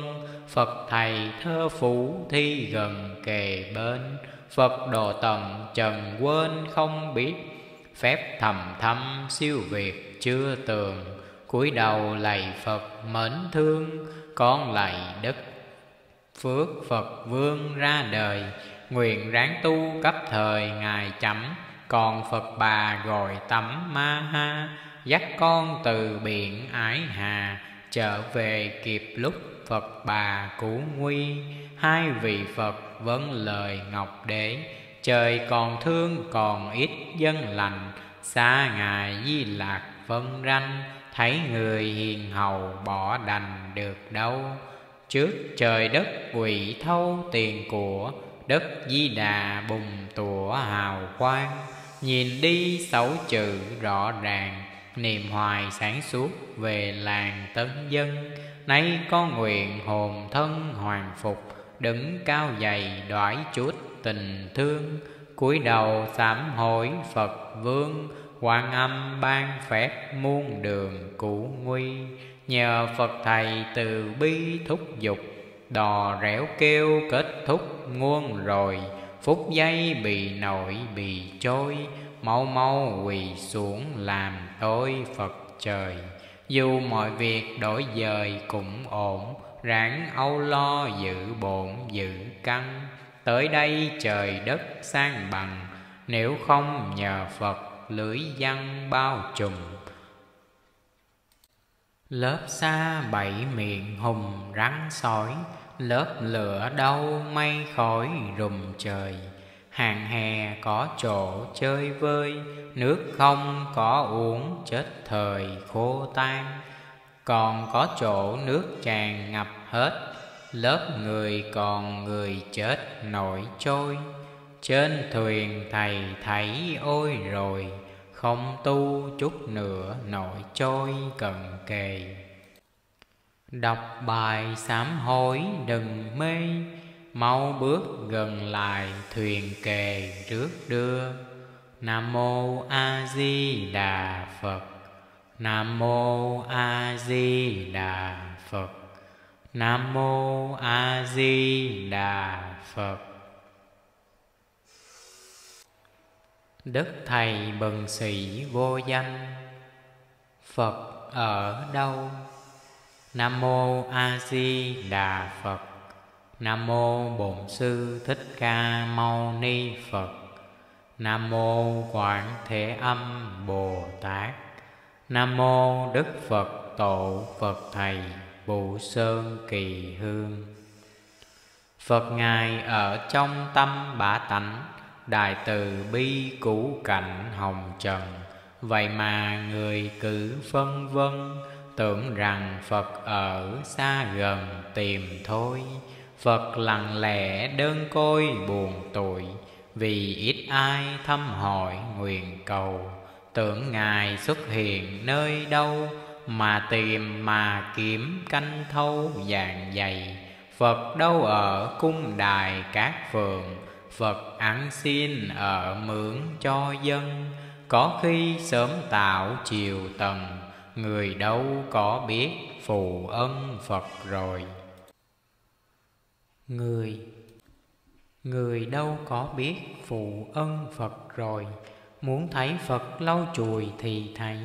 Phật thầy thơ phú thi gần kề bên. Phật độ tận trần quên không biết, phép thầm thâm siêu việt chưa tường. Cúi đầu lạy Phật mến thương, con lạy đức phước Phật vương ra đời. Nguyện ráng tu cấp thời ngài chấm, còn Phật bà gọi tắm ma ha. Dắt con từ biển ái hà, trở về kịp lúc Phật bà cứu nguy. Hai vị Phật vấn lời ngọc đế, trời còn thương còn ít dân lành. Xa ngài Di Lặc vân ranh, thấy người hiền hầu bỏ đành được đâu. Trước trời đất quỷ thâu tiền của, đất Di Đà bùng tủa hào quang. Nhìn đi xấu chữ rõ ràng, niềm hoài sản xuất về làng tân dân. Nay có nguyện hồn thân hoàn phục, đứng cao dày đoái chút tình thương. Cúi đầu sám hối Phật Vương, Quan Âm ban phép muôn đường cụ nguy. Nhờ Phật Thầy từ bi thúc giục, đò rẽo kêu kết thúc nguồn rồi. Phút giây bị nổi bị trôi, mau mau quỳ xuống làm tôi Phật trời. Dù mọi việc đổi dời cũng ổn, ráng âu lo giữ bổn giữ căn. Tới đây trời đất sang bằng, nếu không nhờ Phật lưỡi văn bao trùm. Lớp xa bảy miệng hùng rắn sói, lớp lửa đâu mây khói rùm trời. Hàng hè có chỗ chơi vơi, nước không có uống chết thời khô tan. Còn có chỗ nước tràn ngập hết, lớp người còn người chết nổi trôi. Trên thuyền thầy thấy ôi rồi, không tu chút nữa nổi trôi cần kề. Đọc bài sám hối đừng mê, mau bước gần lại thuyền kề rước đưa. Nam Mô A Di Đà Phật, Nam Mô A Di Đà Phật, Nam Mô A Di Đà Phật. Đức Thầy Bần Sỹ Vô Danh, Phật ở đâu? Nam Mô A Di Đà Phật, Nam Mô Bổn Sư Thích Ca Mâu Ni Phật, Nam Mô Quảng Thế Âm Bồ Tát, Nam Mô Đức Phật Tổ Phật Thầy Bửu Sơn Kỳ Hương. Phật Ngài ở trong tâm bả tánh, đại từ bi cũ cảnh hồng trần. Vậy mà người cứ phân vân, tưởng rằng Phật ở xa gần tìm thôi. Phật lặng lẽ đơn côi buồn tủi, vì ít ai thăm hỏi nguyện cầu. Tưởng Ngài xuất hiện nơi đâu, mà tìm mà kiếm canh thâu vàng dày. Phật đâu ở cung đài các phường, Phật ăn xin ở mượn cho dân. Có khi sớm tạo chiều tầng, người đâu có biết phù ân Phật rồi. Người Người đâu có biết phù ân Phật rồi, muốn thấy Phật lau chùi thì thấy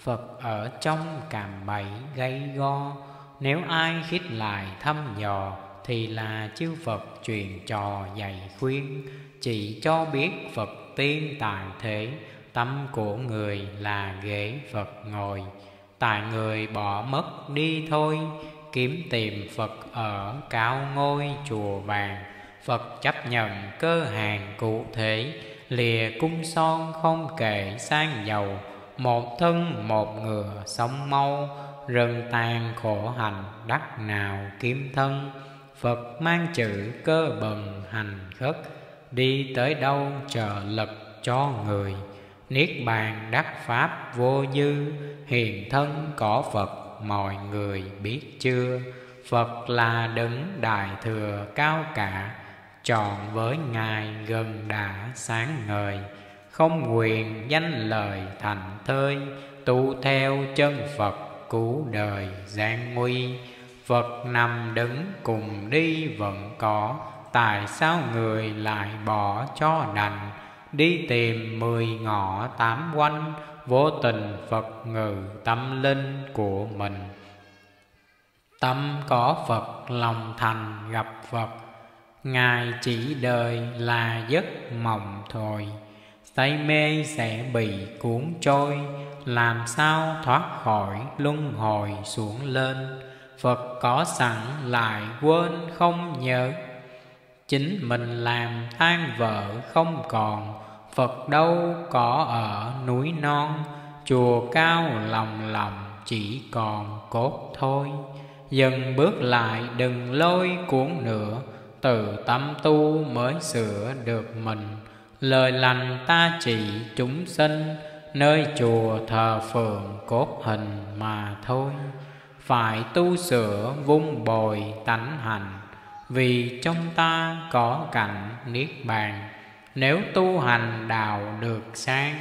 Phật ở trong cạm bẫy gây go. Nếu ai khít lại thăm dò, thì là chư Phật truyền trò dạy khuyên, chỉ cho biết Phật tiên tại thế. Tâm của người là ghế Phật ngồi, tại người bỏ mất đi thôi. Kiếm tìm Phật ở cao ngôi chùa vàng, Phật chấp nhận cơ hàng cụ thể. Lìa cung son không kể sang giàu, một thân một ngựa sống mau. Rừng tàn khổ hành đắc nào kiếm thân, Phật mang chữ cơ bần hành khất. Đi tới đâu trợ lực cho người, niết bàn đắc pháp vô dư. Hiền thân có Phật mọi người biết chưa, Phật là đấng đại thừa cao cả. Trọn với Ngài gần đã sáng ngời, không quyền danh lời thành thơi. Tu theo chân Phật cứu đời gian nguy, Phật nằm đứng cùng đi vẫn có. Tại sao người lại bỏ cho đành, đi tìm mười ngõ tám quanh. Vô tình Phật ngự tâm linh của mình, tâm có Phật lòng thành gặp Phật. Ngài chỉ đời là giấc mộng thôi, say mê sẽ bị cuốn trôi. Làm sao thoát khỏi luân hồi xuống lên, Phật có sẵn lại quên không nhớ. Chính mình làm tan vỡ không còn, Phật đâu có ở núi non. Chùa cao lòng lòng chỉ còn cốt thôi, dừng bước lại đừng lôi cuốn nữa. Từ tâm tu mới sửa được mình, lời lành ta chỉ chúng sinh. nơi chùa thờ phượng cốt hình mà thôi. Phải tu sửa vun bồi tánh hành, vì trong ta có cảnh niết bàn. Nếu tu hành đạo được sang,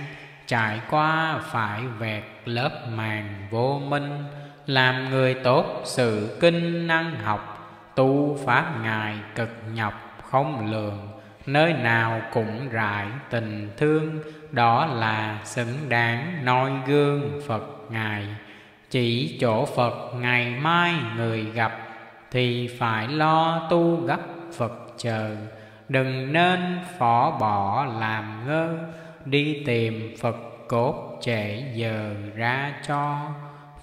trải qua phải vẹt lớp màng vô minh. Làm người tốt sự kinh năng học, tu pháp ngài cực nhọc không lường. Nơi nào cũng rải tình thương, đó là xứng đáng noi gương Phật ngài. Chỉ chỗ Phật ngày mai người gặp, thì phải lo tu gấp Phật chờ. Đừng nên phó bỏ làm ngơ, đi tìm Phật cốt trễ giờ ra cho.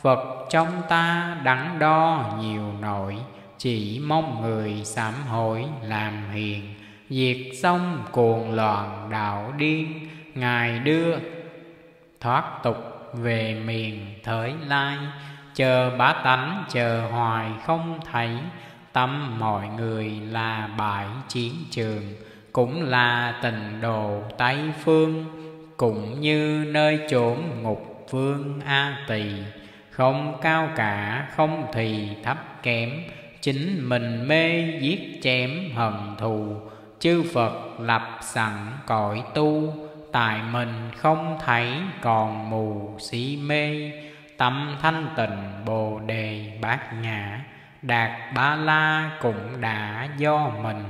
Phật trong ta đắn đo nhiều nỗi, chỉ mong người sám hối làm hiền. Diệt xong cuồng loạn đạo điên, ngài đưa thoát tục về miền Thới Lai. Chờ bá tánh chờ hoài không thấy, tâm mọi người là bãi chiến trường. Cũng là tình đồ Tây Phương, cũng như nơi chốn ngục vương A Tỳ. Không cao cả không thì thấp kém, chính mình mê giết chém hận thù. Chư Phật lập sẵn cõi tu, tại mình không thấy còn mù si mê. Tâm thanh tịnh Bồ Đề Bát Nhã, Đạt Ba La cũng đã do mình.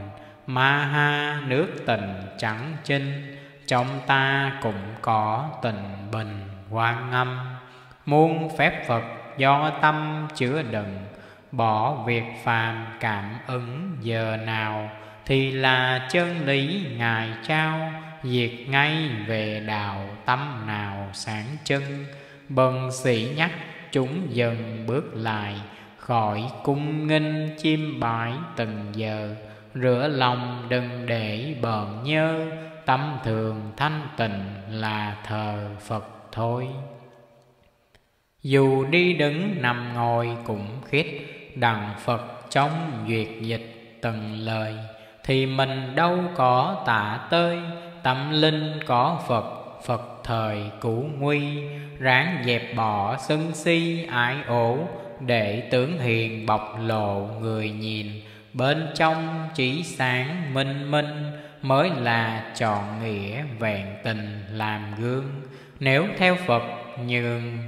Ma ha nước tình trắng chinh, trong ta cũng có tình bình quan âm. Muôn phép Phật do tâm chứa đựng, bỏ việc phàm cảm ứng giờ nào, thì là chân lý ngài trao. Diệt ngay về đạo tâm nào sáng chân, Bần Sĩ nhắc chúng dần bước lại. Khỏi cung nghinh chiêm bái từng giờ, rửa lòng đừng để bợn nhơ. Tâm thường thanh tịnh là thờ Phật thôi. Dù đi đứng nằm ngồi cũng khít, đặng Phật trong duyệt dịch từng lời. Thì mình đâu có tả tơi, tâm linh có Phật, Phật thời cứu nguy. Ráng dẹp bỏ sân si ái ố, để tướng hiền bộc lộ người nhìn. Bên trong chỉ sáng minh minh, mới là trọn nghĩa vẹn tình làm gương. Nếu theo Phật nhường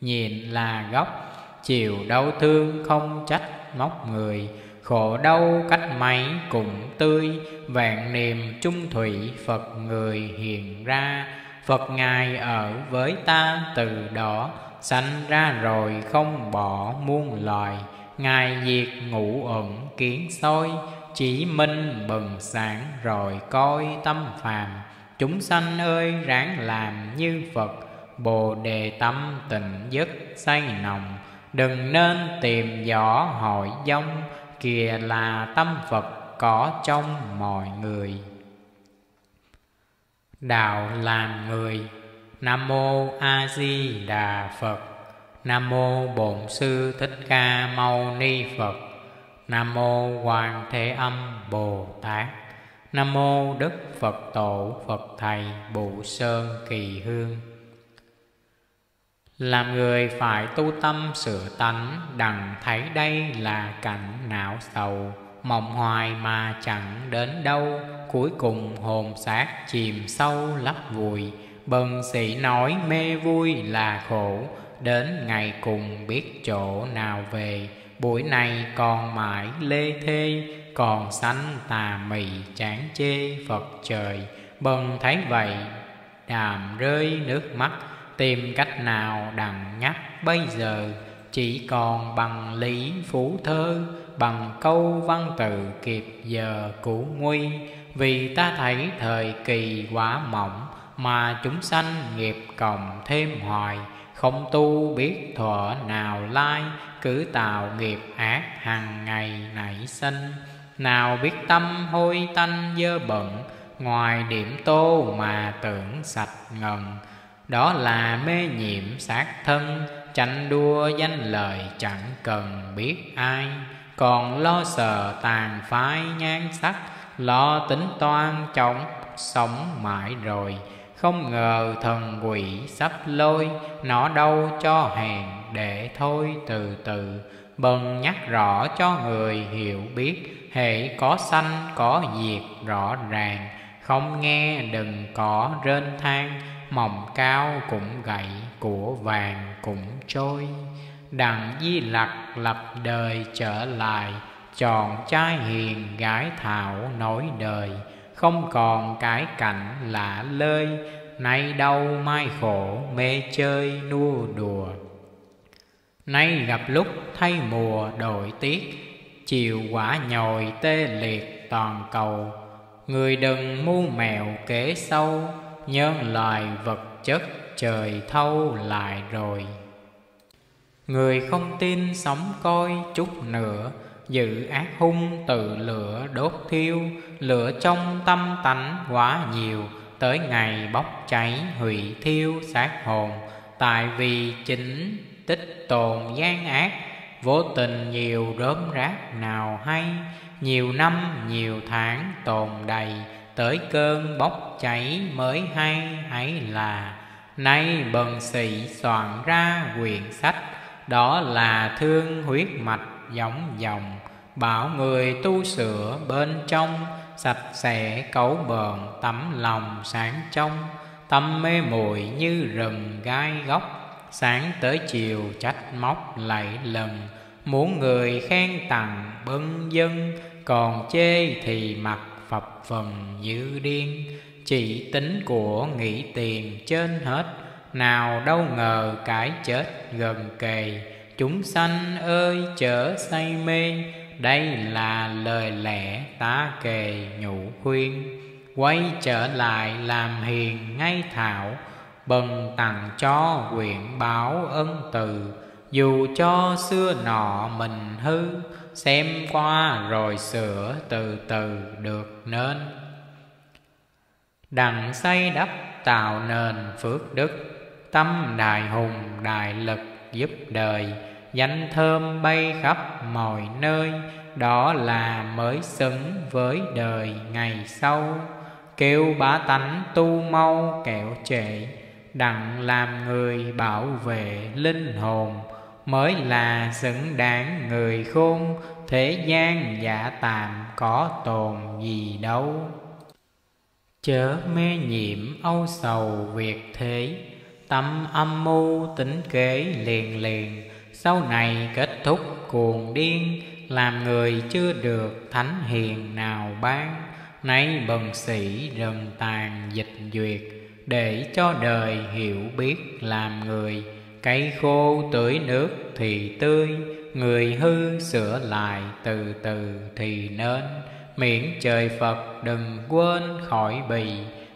nhịn là gốc, chịu đau thương không trách móc người. Khổ đau cách mấy cũng tươi, vạn niềm chung thủy Phật người hiện ra. Phật ngài ở với ta từ đó, sanh ra rồi không bỏ muôn loài. Ngài diệt ngũ uẩn kiến soi, chỉ minh bừng sáng rồi coi tâm phàm. Chúng sanh ơi ráng làm như Phật, Bồ đề tâm tịnh giấc say nồng. Đừng nên tìm giỏ hỏi dông, kìa là tâm Phật có trong mọi người. Đạo làm người. Nam mô A Di Đà Phật. Nam mô Bổn Sư Thích Ca Mâu Ni Phật. Nam mô Quan Thế Âm Bồ Tát. Nam mô Đức Phật Tổ Phật Thầy Bửu Sơn Kỳ Hương. Làm người phải tu tâm sửa tánh, đặng thấy đây là cảnh não sầu. Mộng hoài mà chẳng đến đâu, cuối cùng hồn xác chìm sâu lấp vùi. Bần sĩ nói mê vui là khổ, đến ngày cùng biết chỗ nào về. Buổi này còn mãi lê thê, còn sanh tà mị chán chê Phật trời. Bần thấy vậy đàm rơi nước mắt, tìm cách nào đặng nhắc bây giờ. Chỉ còn bằng lý phú thơ, bằng câu văn tự kịp giờ cứu nguy. Vì ta thấy thời kỳ quá mỏng, mà chúng sanh nghiệp cộng thêm hoài. Không tu biết thuở nào lai, cứ tạo nghiệp ác hàng ngày nảy sinh. Nào biết tâm hôi tanh dơ bẩn, ngoài điểm tô mà tưởng sạch ngần. Đó là mê nhiễm xác thân, tranh đua danh lợi chẳng cần biết ai. Còn lo sợ tàn phái nhan sắc, lo tính toan chống sống mãi rồi. Không ngờ thần quỷ sắp lôi, nó đâu cho hèn để thôi từ từ. Bần nhắc rõ cho người hiểu biết, hệ có sanh có diệt rõ ràng. Không nghe đừng có rên than, mỏng cao cũng gậy, của vàng cũng trôi. Đặng Di Lặc lập đời trở lại, chọn trai hiền gái thảo nối đời. Không còn cái cảnh lạ lơi, nay đâu mai khổ mê chơi nua đùa. Nay gặp lúc thay mùa đổi tiết, chiều quả nhồi tê liệt toàn cầu. Người đừng mưu mẹo kế sâu, nhân loài vật chất trời thâu lại rồi. Người không tin sống coi chút nữa, dự ác hung tự lửa đốt thiêu. Lửa trong tâm tánh quá nhiều, tới ngày bốc cháy hủy thiêu xác hồn. Tại vì chính tích tồn gian ác, vô tình nhiều đốm rác nào hay. Nhiều năm nhiều tháng tồn đầy, tới cơn bốc cháy mới hay ấy là. Nay bần sĩ soạn ra quyển sách, đó là thương huyết mạch giống dòng. Bảo người tu sửa bên trong, sạch sẽ cấu bờn tấm lòng sáng trong. Tâm mê muội như rừng gai góc, sáng tới chiều trách móc lạy lần. Muốn người khen tặng bân dân, còn chê thì mặt phập phồng như điên. Chỉ tính của nghĩ tiền trên hết, nào đâu ngờ cái chết gần kề. Chúng sanh ơi chớ say mê, đây là lời lẽ tá kề nhủ khuyên. Quay trở lại làm hiền ngay thảo, bần tặng cho quyển báo ân từ. Dù cho xưa nọ mình hư, xem qua rồi sửa từ từ được nên. Đặng xây đắp tạo nền phước đức, tâm đại hùng đại lực giúp đời. Danh thơm bay khắp mọi nơi, đó là mới xứng với đời ngày sau. Kêu bá tánh tu mau kẻo trễ, đặng làm người bảo vệ linh hồn. Mới là xứng đáng người khôn, thế gian giả tạm có tồn gì đâu. Chớ mê nhiễm âu sầu việc thế, tâm âm mưu tính kế liền liền. Sau này kết thúc cuồng điên, làm người chưa được thánh hiền nào ban. Nay bần sĩ rần tàn dịch duyệt, để cho đời hiểu biết làm người. Cây khô tưới nước thì tươi, người hư sửa lại từ từ thì nên. Miễn trời Phật đừng quên khỏi bì,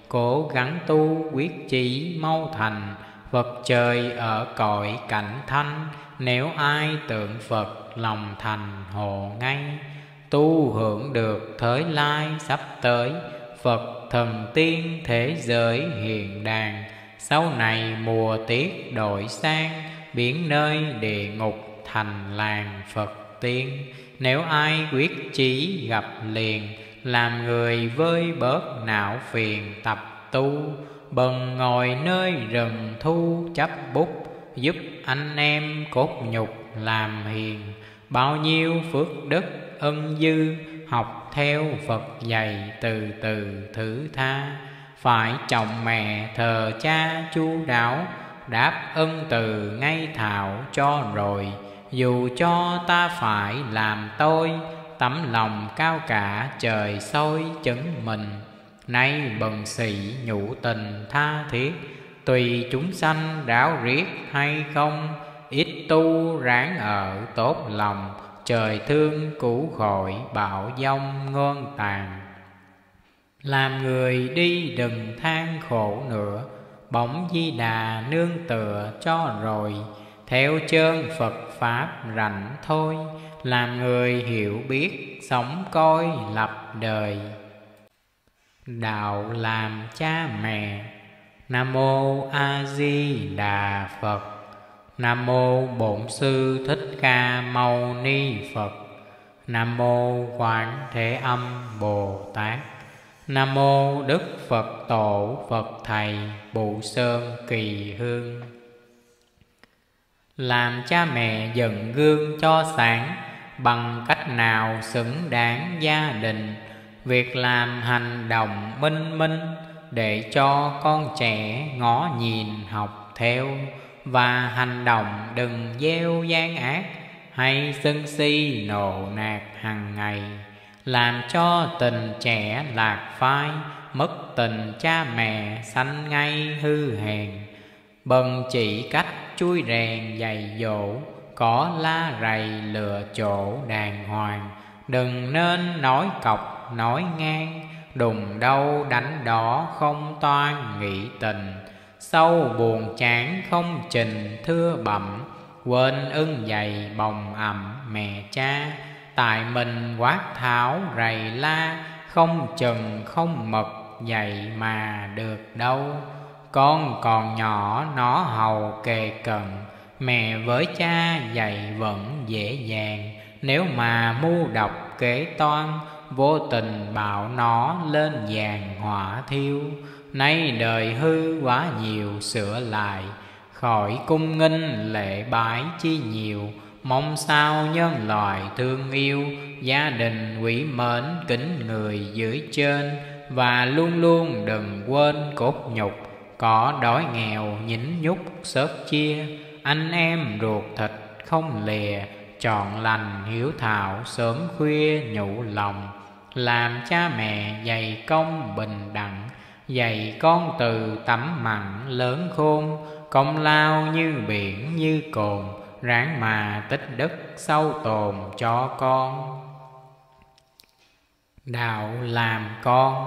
cố gắng tu quyết chí mau thành. Phật trời ở cõi cảnh thanh, nếu ai tượng Phật lòng thành hộ ngay. Tu hưởng được thới lai sắp tới, Phật thần tiên thế giới hiện đàn. Sau này mùa tiết đổi sang, biến nơi địa ngục thành làng Phật tiên. Nếu ai quyết chí gặp liền, làm người vơi bớt não phiền tập tu. Bần ngồi nơi rừng thu chấp bút, giúp anh em cốt nhục làm hiền. Bao nhiêu phước đức ân dư, học theo Phật dạy từ từ thứ tha. Phải trọng mẹ thờ cha chu đáo, đáp ân từ ngay thảo cho rồi. Dù cho ta phải làm tôi, tấm lòng cao cả trời soi chứng mình. Nay bần sĩ nhủ tình tha thiết, tùy chúng sanh ráo riết hay không. Ít tu ráng ở tốt lòng, trời thương cứu khỏi bão giông ngôn tàn. Làm người đi đừng than khổ nữa, bỗng Di Đà nương tựa cho rồi. Theo chân Phật Pháp rảnh thôi, làm người hiểu biết sống coi lập đời. Đạo làm cha mẹ. Nam Mô A Di Đà Phật. Nam Mô Bổn Sư Thích Ca Mâu Ni Phật. Nam Mô Quán Thế Âm Bồ Tát. Nam mô Đức Phật Tổ Phật Thầy Bửu Sơn Kỳ Hương. Làm cha mẹ dựng gương cho sáng, bằng cách nào xứng đáng gia đình, việc làm hành động minh minh, để cho con trẻ ngó nhìn học theo, và hành động đừng gieo gian ác, hay sân si nộ nạt hàng ngày, làm cho tình trẻ lạc phai, mất tình cha mẹ sanh ngay hư hèn. Bần chỉ cách chui rèn dạy dỗ, có la rầy lựa chỗ đàng hoàng, đừng nên nói cọc nói ngang, đùng đâu đánh đỏ không toan nghĩ tình, sâu buồn chán không trình thưa bẩm, quên ưng giày bồng ẩm mẹ cha. Tại mình quát tháo rầy la, không chừng không mực dạy mà được đâu. Con còn nhỏ nó hầu kề cận, mẹ với cha dạy vẫn dễ dàng. Nếu mà mưu độc kế toan, vô tình bạo nó lên giàn hỏa thiêu. Nay đời hư quá nhiều sửa lại, khỏi cung nghinh lễ bái chi nhiều. Mong sao nhân loại thương yêu, gia đình quý mến kính người dưới trên, và luôn luôn đừng quên cốt nhục, có đói nghèo nhín nhúc xớt chia, anh em ruột thịt không lìa, trọn lành hiếu thảo sớm khuya nhủ lòng. Làm cha mẹ dày công bình đẳng, dạy con từ tấm mặn lớn khôn, công lao như biển như cồn, ráng mà tích đức sâu tồn cho con. Đạo làm con.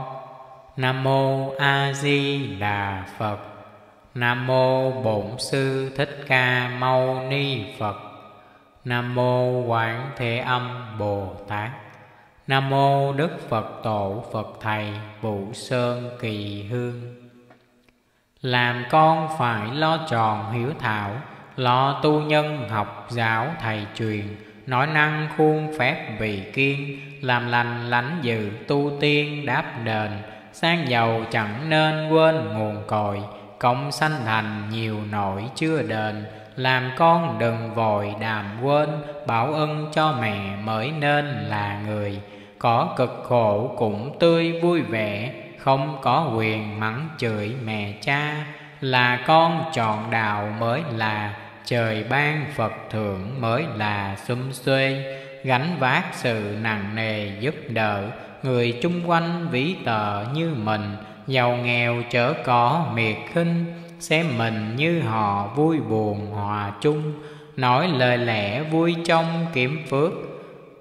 Nam mô A Di Đà Phật. Nam mô Bổn Sư Thích Ca Mâu Ni Phật. Nam mô Quán Thế Âm Bồ Tát. Nam mô Đức Phật Tổ Phật Thầy Bửu Sơn Kỳ Hương. Làm con phải lo tròn hiếu thảo, lo tu nhân học giáo thầy truyền, nói năng khuôn phép vị kiên, làm lành lánh dự tu tiên đáp đền, sang giàu chẳng nên quên nguồn cội, công sanh thành nhiều nỗi chưa đền. Làm con đừng vội đàm quên, bảo ân cho mẹ mới nên là người, có cực khổ cũng tươi vui vẻ, không có quyền mắng chửi mẹ cha. Là con chọn đạo mới là, trời ban Phật thưởng mới là xum xuê, gánh vác sự nặng nề giúp đỡ, người chung quanh vĩ tợ như mình, giàu nghèo chớ có miệt khinh, xem mình như họ vui buồn hòa chung, nói lời lẽ vui trong kiếm phước,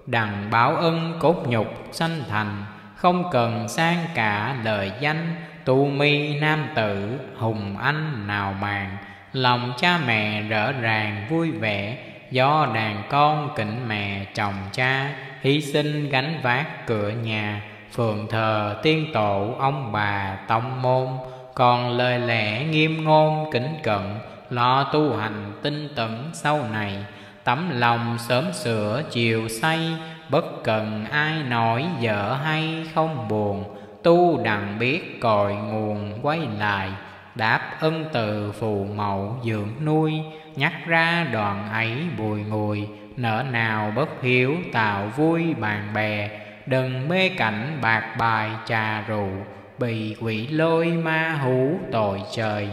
đặng báo ân cốt nhục sanh thành, không cần sang cả lời danh, tu mi nam tử hùng anh nào màng. Lòng cha mẹ rỡ ràng vui vẻ, do đàn con kính mẹ chồng cha, hy sinh gánh vác cửa nhà, phượng thờ tiên tổ ông bà tông môn. Còn lời lẽ nghiêm ngôn kính cận, lo tu hành tinh tấn sau này, tấm lòng sớm sửa chiều say, bất cần ai nói dở hay không buồn, tu đặng biết cội nguồn quay lại, đáp ân từ phụ mẫu dưỡng nuôi, nhắc ra đoạn ấy bùi ngùi, nỡ nào bất hiếu tạo vui bạn bè, đừng mê cảnh bạc bài trà rượu, bị quỷ lôi ma hú tội trời.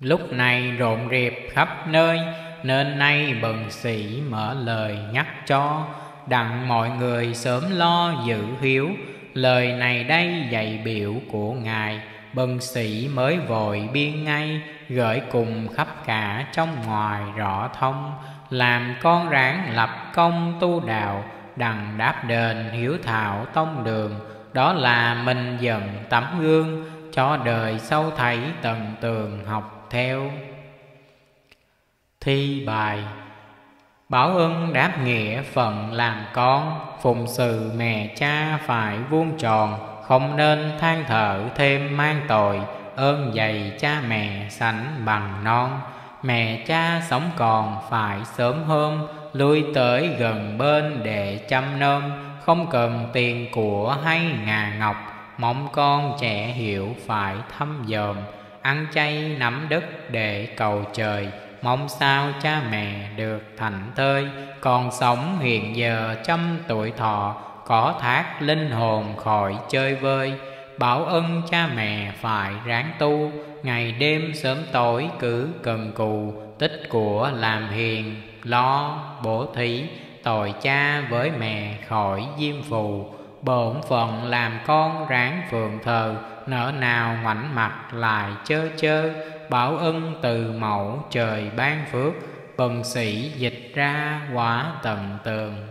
Lúc này rộn rịp khắp nơi, nên nay bần sĩ mở lời nhắc cho, đặng mọi người sớm lo giữ hiếu. Lời này đây dạy biểu của Ngài, bần sĩ mới vội biên ngay, gửi cùng khắp cả trong ngoài rõ thông. Làm con ráng lập công tu đạo, đặng đáp đền hiếu thảo tông đường, đó là mình dần tấm gương, cho đời sau thấy tận tường học theo. Thi bài. Báo ân đáp nghĩa phận làm con, phụng sự mẹ cha phải vuông tròn, không nên than thở thêm mang tội, ơn dày cha mẹ sánh bằng non. Mẹ cha sống còn phải sớm hôm, lui tới gần bên để chăm nom, không cần tiền của hay ngà ngọc, mong con trẻ hiểu phải thâm dòm, ăn chay nắm đất để cầu trời, mong sao cha mẹ được thảnh thơi, còn sống hiện giờ trăm tuổi thọ, có thác linh hồn khỏi chơi vơi. Bảo ân cha mẹ phải ráng tu, ngày đêm sớm tối cứ cần cù, tích của làm hiền, lo bổ thí, tội cha với mẹ khỏi diêm phù. Bổn phận làm con ráng phượng thờ, nỡ nào ngoảnh mặt lại chớ chớ. Bảo ân từ mẫu trời ban phước, Bần Sĩ dịch ra quả tận tường.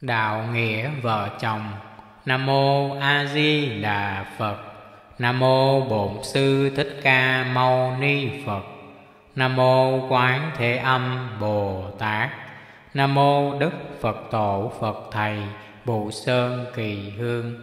Đạo nghĩa vợ chồng. Nam Mô A Di Đà Phật. Nam Mô Bổn Sư Thích Ca Mâu Ni Phật. Nam Mô Quán Thế Âm Bồ Tát. Nam Mô Đức Phật Tổ Phật Thầy Bửu Sơn Kỳ Hương.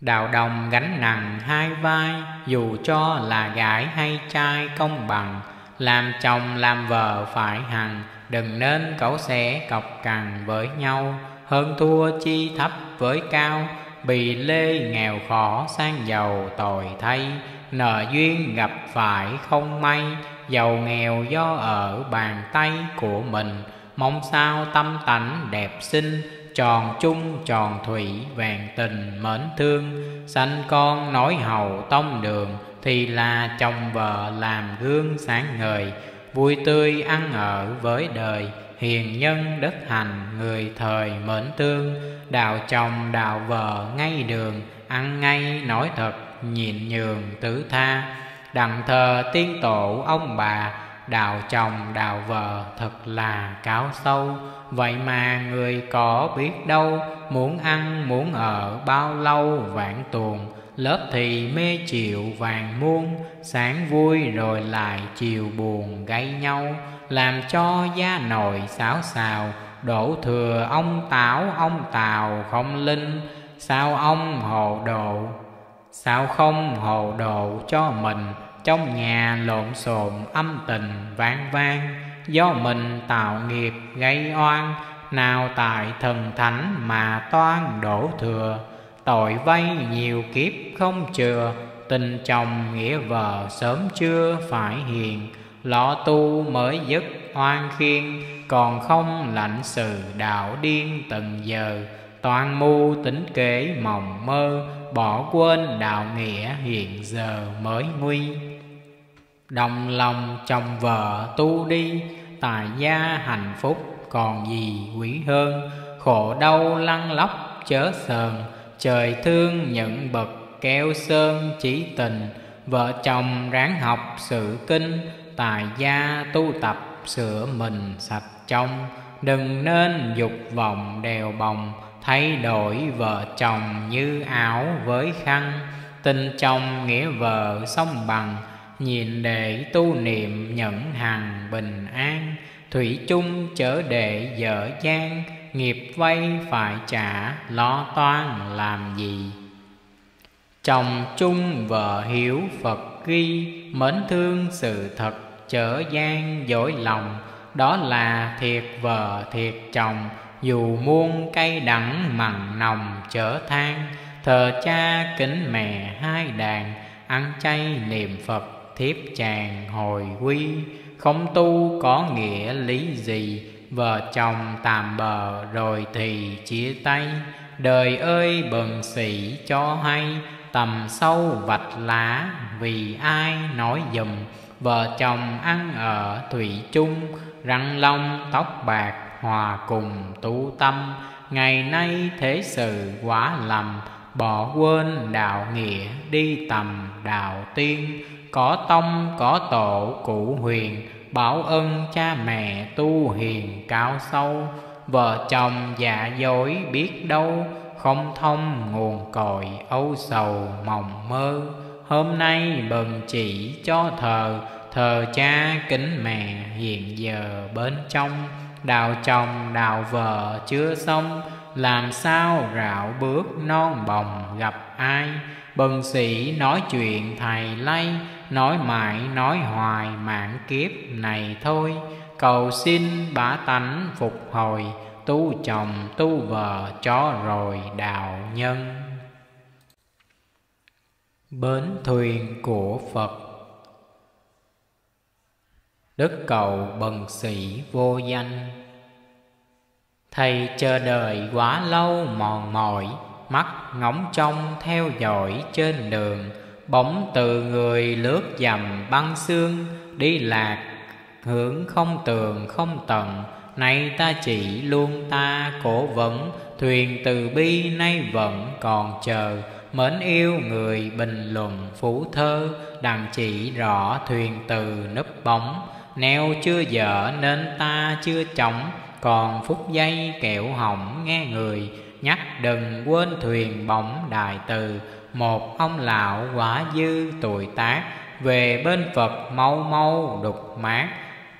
Đạo đồng gánh nặng hai vai, dù cho là gái hay trai công bằng. Làm chồng làm vợ phải hằng, đừng nên cẩu xẻ cọc cằn với nhau. Hơn thua chi thấp với cao, bị lê nghèo khó sang giàu tồi thay. Nợ duyên gặp phải không may, giàu nghèo do ở bàn tay của mình. Mong sao tâm tánh đẹp xinh, tròn chung tròn thủy vẹn tình mến thương. Sanh con nói hầu tông đường, thì là chồng vợ làm gương sáng ngời. Vui tươi ăn ở với đời, hiền nhân đức hành người thời mến thương. Đạo chồng đạo vợ ngay đường, ăn ngay nói thật nhịn nhường tứ tha. Đặng thờ tiên tổ ông bà, đạo chồng đạo vợ thật là cao sâu. Vậy mà người có biết đâu, muốn ăn muốn ở bao lâu vãn tuồng. Lớp thì mê chịu vàng muôn, sáng vui rồi lại chiều buồn gây nhau. Làm cho da nồi xáo xào, đổ thừa ông táo ông tàu không linh. Sao ông hộ độ, sao không hộ độ cho mình, trong nhà lộn xộn âm tình vang vang. Do mình tạo nghiệp gây oan, nào tại thần thánh mà toan đổ thừa. Tội vay nhiều kiếp không chừa, tình chồng nghĩa vợ sớm chưa phải hiền. Lo tu mới dứt oan khiên, còn không lãnh sự đạo điên từng giờ. Toan mưu tính kế mộng mơ, bỏ quên đạo nghĩa hiện giờ mới nguy. Đồng lòng chồng vợ tu đi, tại gia hạnh phúc còn gì quý hơn. Khổ đau lăn lóc chớ sờn, trời thương những bậc keo sơn chỉ tình. Vợ chồng ráng học sự kinh, tại gia tu tập sửa mình sạch trong. Đừng nên dục vọng đèo bồng, thay đổi vợ chồng như áo với khăn. Tình chồng nghĩa vợ song bằng, nhìn để tu niệm nhẫn hằng bình an. Thủy chung chớ để dở dang, nghiệp vay phải trả lo toan làm gì. Chồng chung vợ hiếu Phật ghi, mến thương sự thật chớ gian dối lòng. Đó là thiệt vợ thiệt chồng, dù muôn cay đắng mặn nồng chớ than. Thờ cha kính mẹ hai đàn, ăn chay niệm Phật thiếp chàng hồi quy. Không tu có nghĩa lý gì, vợ chồng tạm bờ rồi thì chia tay. Đời ơi Bần Sĩ cho hay, tầm sâu vạch lá vì ai nói dùm. Vợ chồng ăn ở thủy chung, răng long tóc bạc hòa cùng tu tâm. Ngày nay thế sự quá lầm, bỏ quên đạo nghĩa đi tầm đạo tiên. Có tông có tổ cụ huyền, bảo ân cha mẹ tu hiền cao sâu. Vợ chồng giả dối biết đâu, không thông nguồn cội âu sầu mộng mơ. Hôm nay Bần chỉ cho thờ, thờ cha kính mẹ hiện giờ bên trong. Đạo chồng đạo vợ chưa xong, làm sao rạo bước non bồng gặp ai. Bần Sĩ nói chuyện thầy lay, nói mãi nói hoài mạn kiếp này thôi. Cầu xin bá tánh phục hồi, tu chồng tu vợ cho rồi đạo nhân. Bến thuyền của Phật. Đức Cậu Bần Sỹ Vô Danh. Thầy chờ đợi quá lâu mòn mỏi, mắt ngóng trông theo dõi trên đường. Bóng từ người lướt dầm băng xương, đi lạc hướng không tường không tận. Nay ta chỉ luôn ta cổ vẫn, thuyền từ bi nay vẫn còn chờ. Mến yêu người bình luận phú thơ, đặng chỉ rõ thuyền từ nấp bóng. Neo chưa dở nên ta chưa chóng, còn phút giây kẹo hỏng nghe người. Nhắc đừng quên thuyền bóng đại từ, một ông lão quả dư tuổi tác. Về bên Phật mau mau đục mát,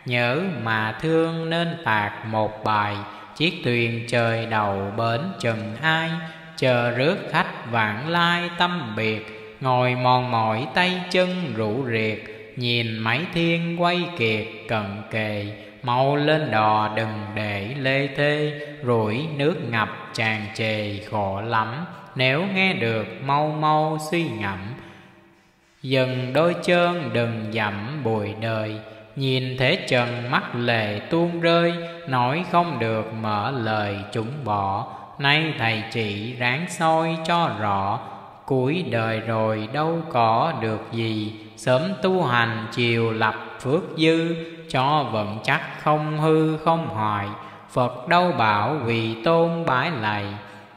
nhớ mà thương nên tạc một bài. Chiếc thuyền trời đầu bến chừng ai, chờ rước khách vãng lai tâm biệt. Ngồi mòn mỏi tay chân rũ riệt, nhìn mấy thiên quay kiệt cận kề. Mau lên đò đừng để lê thê, rủi nước ngập tràn trề khổ lắm. Nếu nghe được mau mau suy ngẫm, dừng đôi chân đừng dẫm bụi đời. Nhìn thế trần mắt lệ tuôn rơi, nói không được mở lời chúng bỏ. Nay thầy chỉ ráng soi cho rõ, cuối đời rồi đâu có được gì. Sớm tu hành chiều lập phước dư, cho vững chắc không hư không hoại. Phật đâu bảo vì tôn bái lạy,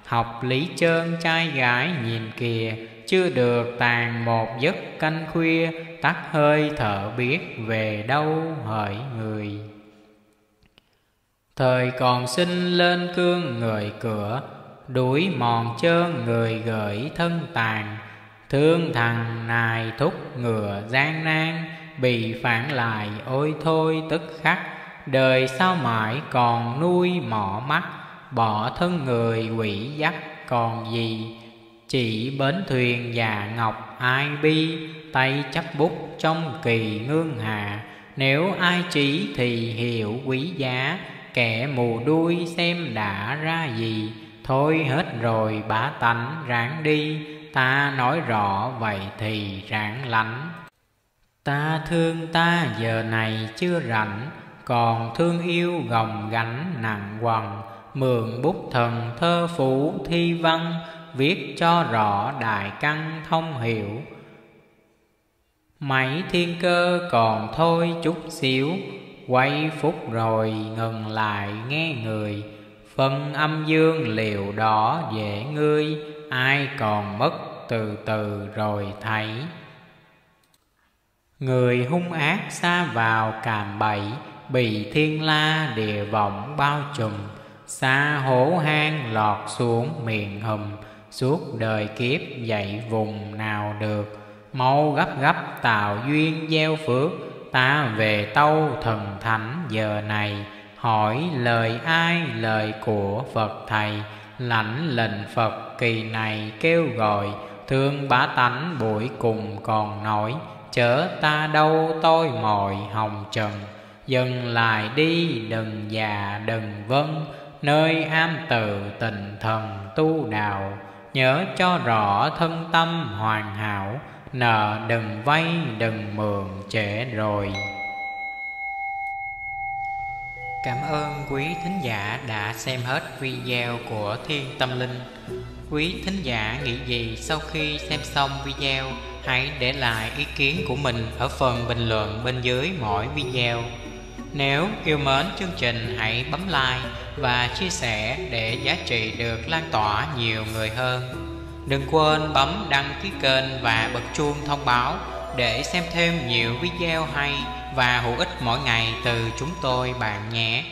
học lý trơn trai gái nhìn kìa. Chưa được tàn một giấc canh khuya, tắt hơi thở biết về đâu hỡi người. Thời còn sinh lên cương người cửa, đuổi mòn trơn người gởi thân tàn. Thương thằng nài thúc ngựa gian nan, bị phản lại ôi thôi tức khắc. Đời sao mãi còn nuôi mỏ mắt, bỏ thân người quỷ dắt còn gì. Chỉ bến thuyền già ngọc ai bi, tay chấp bút trong kỳ ngương hà. Nếu ai chỉ thì hiểu quý giá, kẻ mù đuôi xem đã ra gì. Thôi hết rồi bá tánh ráng đi, ta nói rõ vậy thì ráng lánh. Ta thương ta giờ này chưa rảnh, còn thương yêu gồng gánh nặng quằn. Mượn bút thần thơ phú thi văn, viết cho rõ đại căn thông hiểu. Mấy thiên cơ còn thôi chút xíu, quay phút rồi ngừng lại nghe người. Phân âm dương liệu đó dễ ngươi, ai còn mất từ từ rồi thấy. Người hung ác xa vào cạm bẫy, bị thiên la địa võng bao trùm. Xa hổ hang lọt xuống miệng hùm, suốt đời kiếp dậy vùng nào được. Mau gấp gấp tạo duyên gieo phước, ta về tâu thần thánh giờ này. Hỏi lời ai lời của Phật Thầy, lãnh lệnh Phật kỳ này kêu gọi. Thương bá tánh buổi cùng còn nói, chớ ta đâu tôi mọi hồng trần. Dừng lại đi đừng già đừng vâng, nơi am tự tình thần tu đạo. Nhớ cho rõ thân tâm hoàn hảo, nợ đừng vay đừng mượn trễ rồi. Cảm ơn quý thính giả đã xem hết video của Thiên Tâm Linh. Quý thính giả nghĩ gì sau khi xem xong video? Hãy để lại ý kiến của mình ở phần bình luận bên dưới mỗi video. Nếu yêu mến chương trình hãy bấm like và chia sẻ để giá trị được lan tỏa nhiều người hơn. Đừng quên bấm đăng ký kênh và bật chuông thông báo để xem thêm nhiều video hay và hữu ích mỗi ngày từ chúng tôi bạn nhé.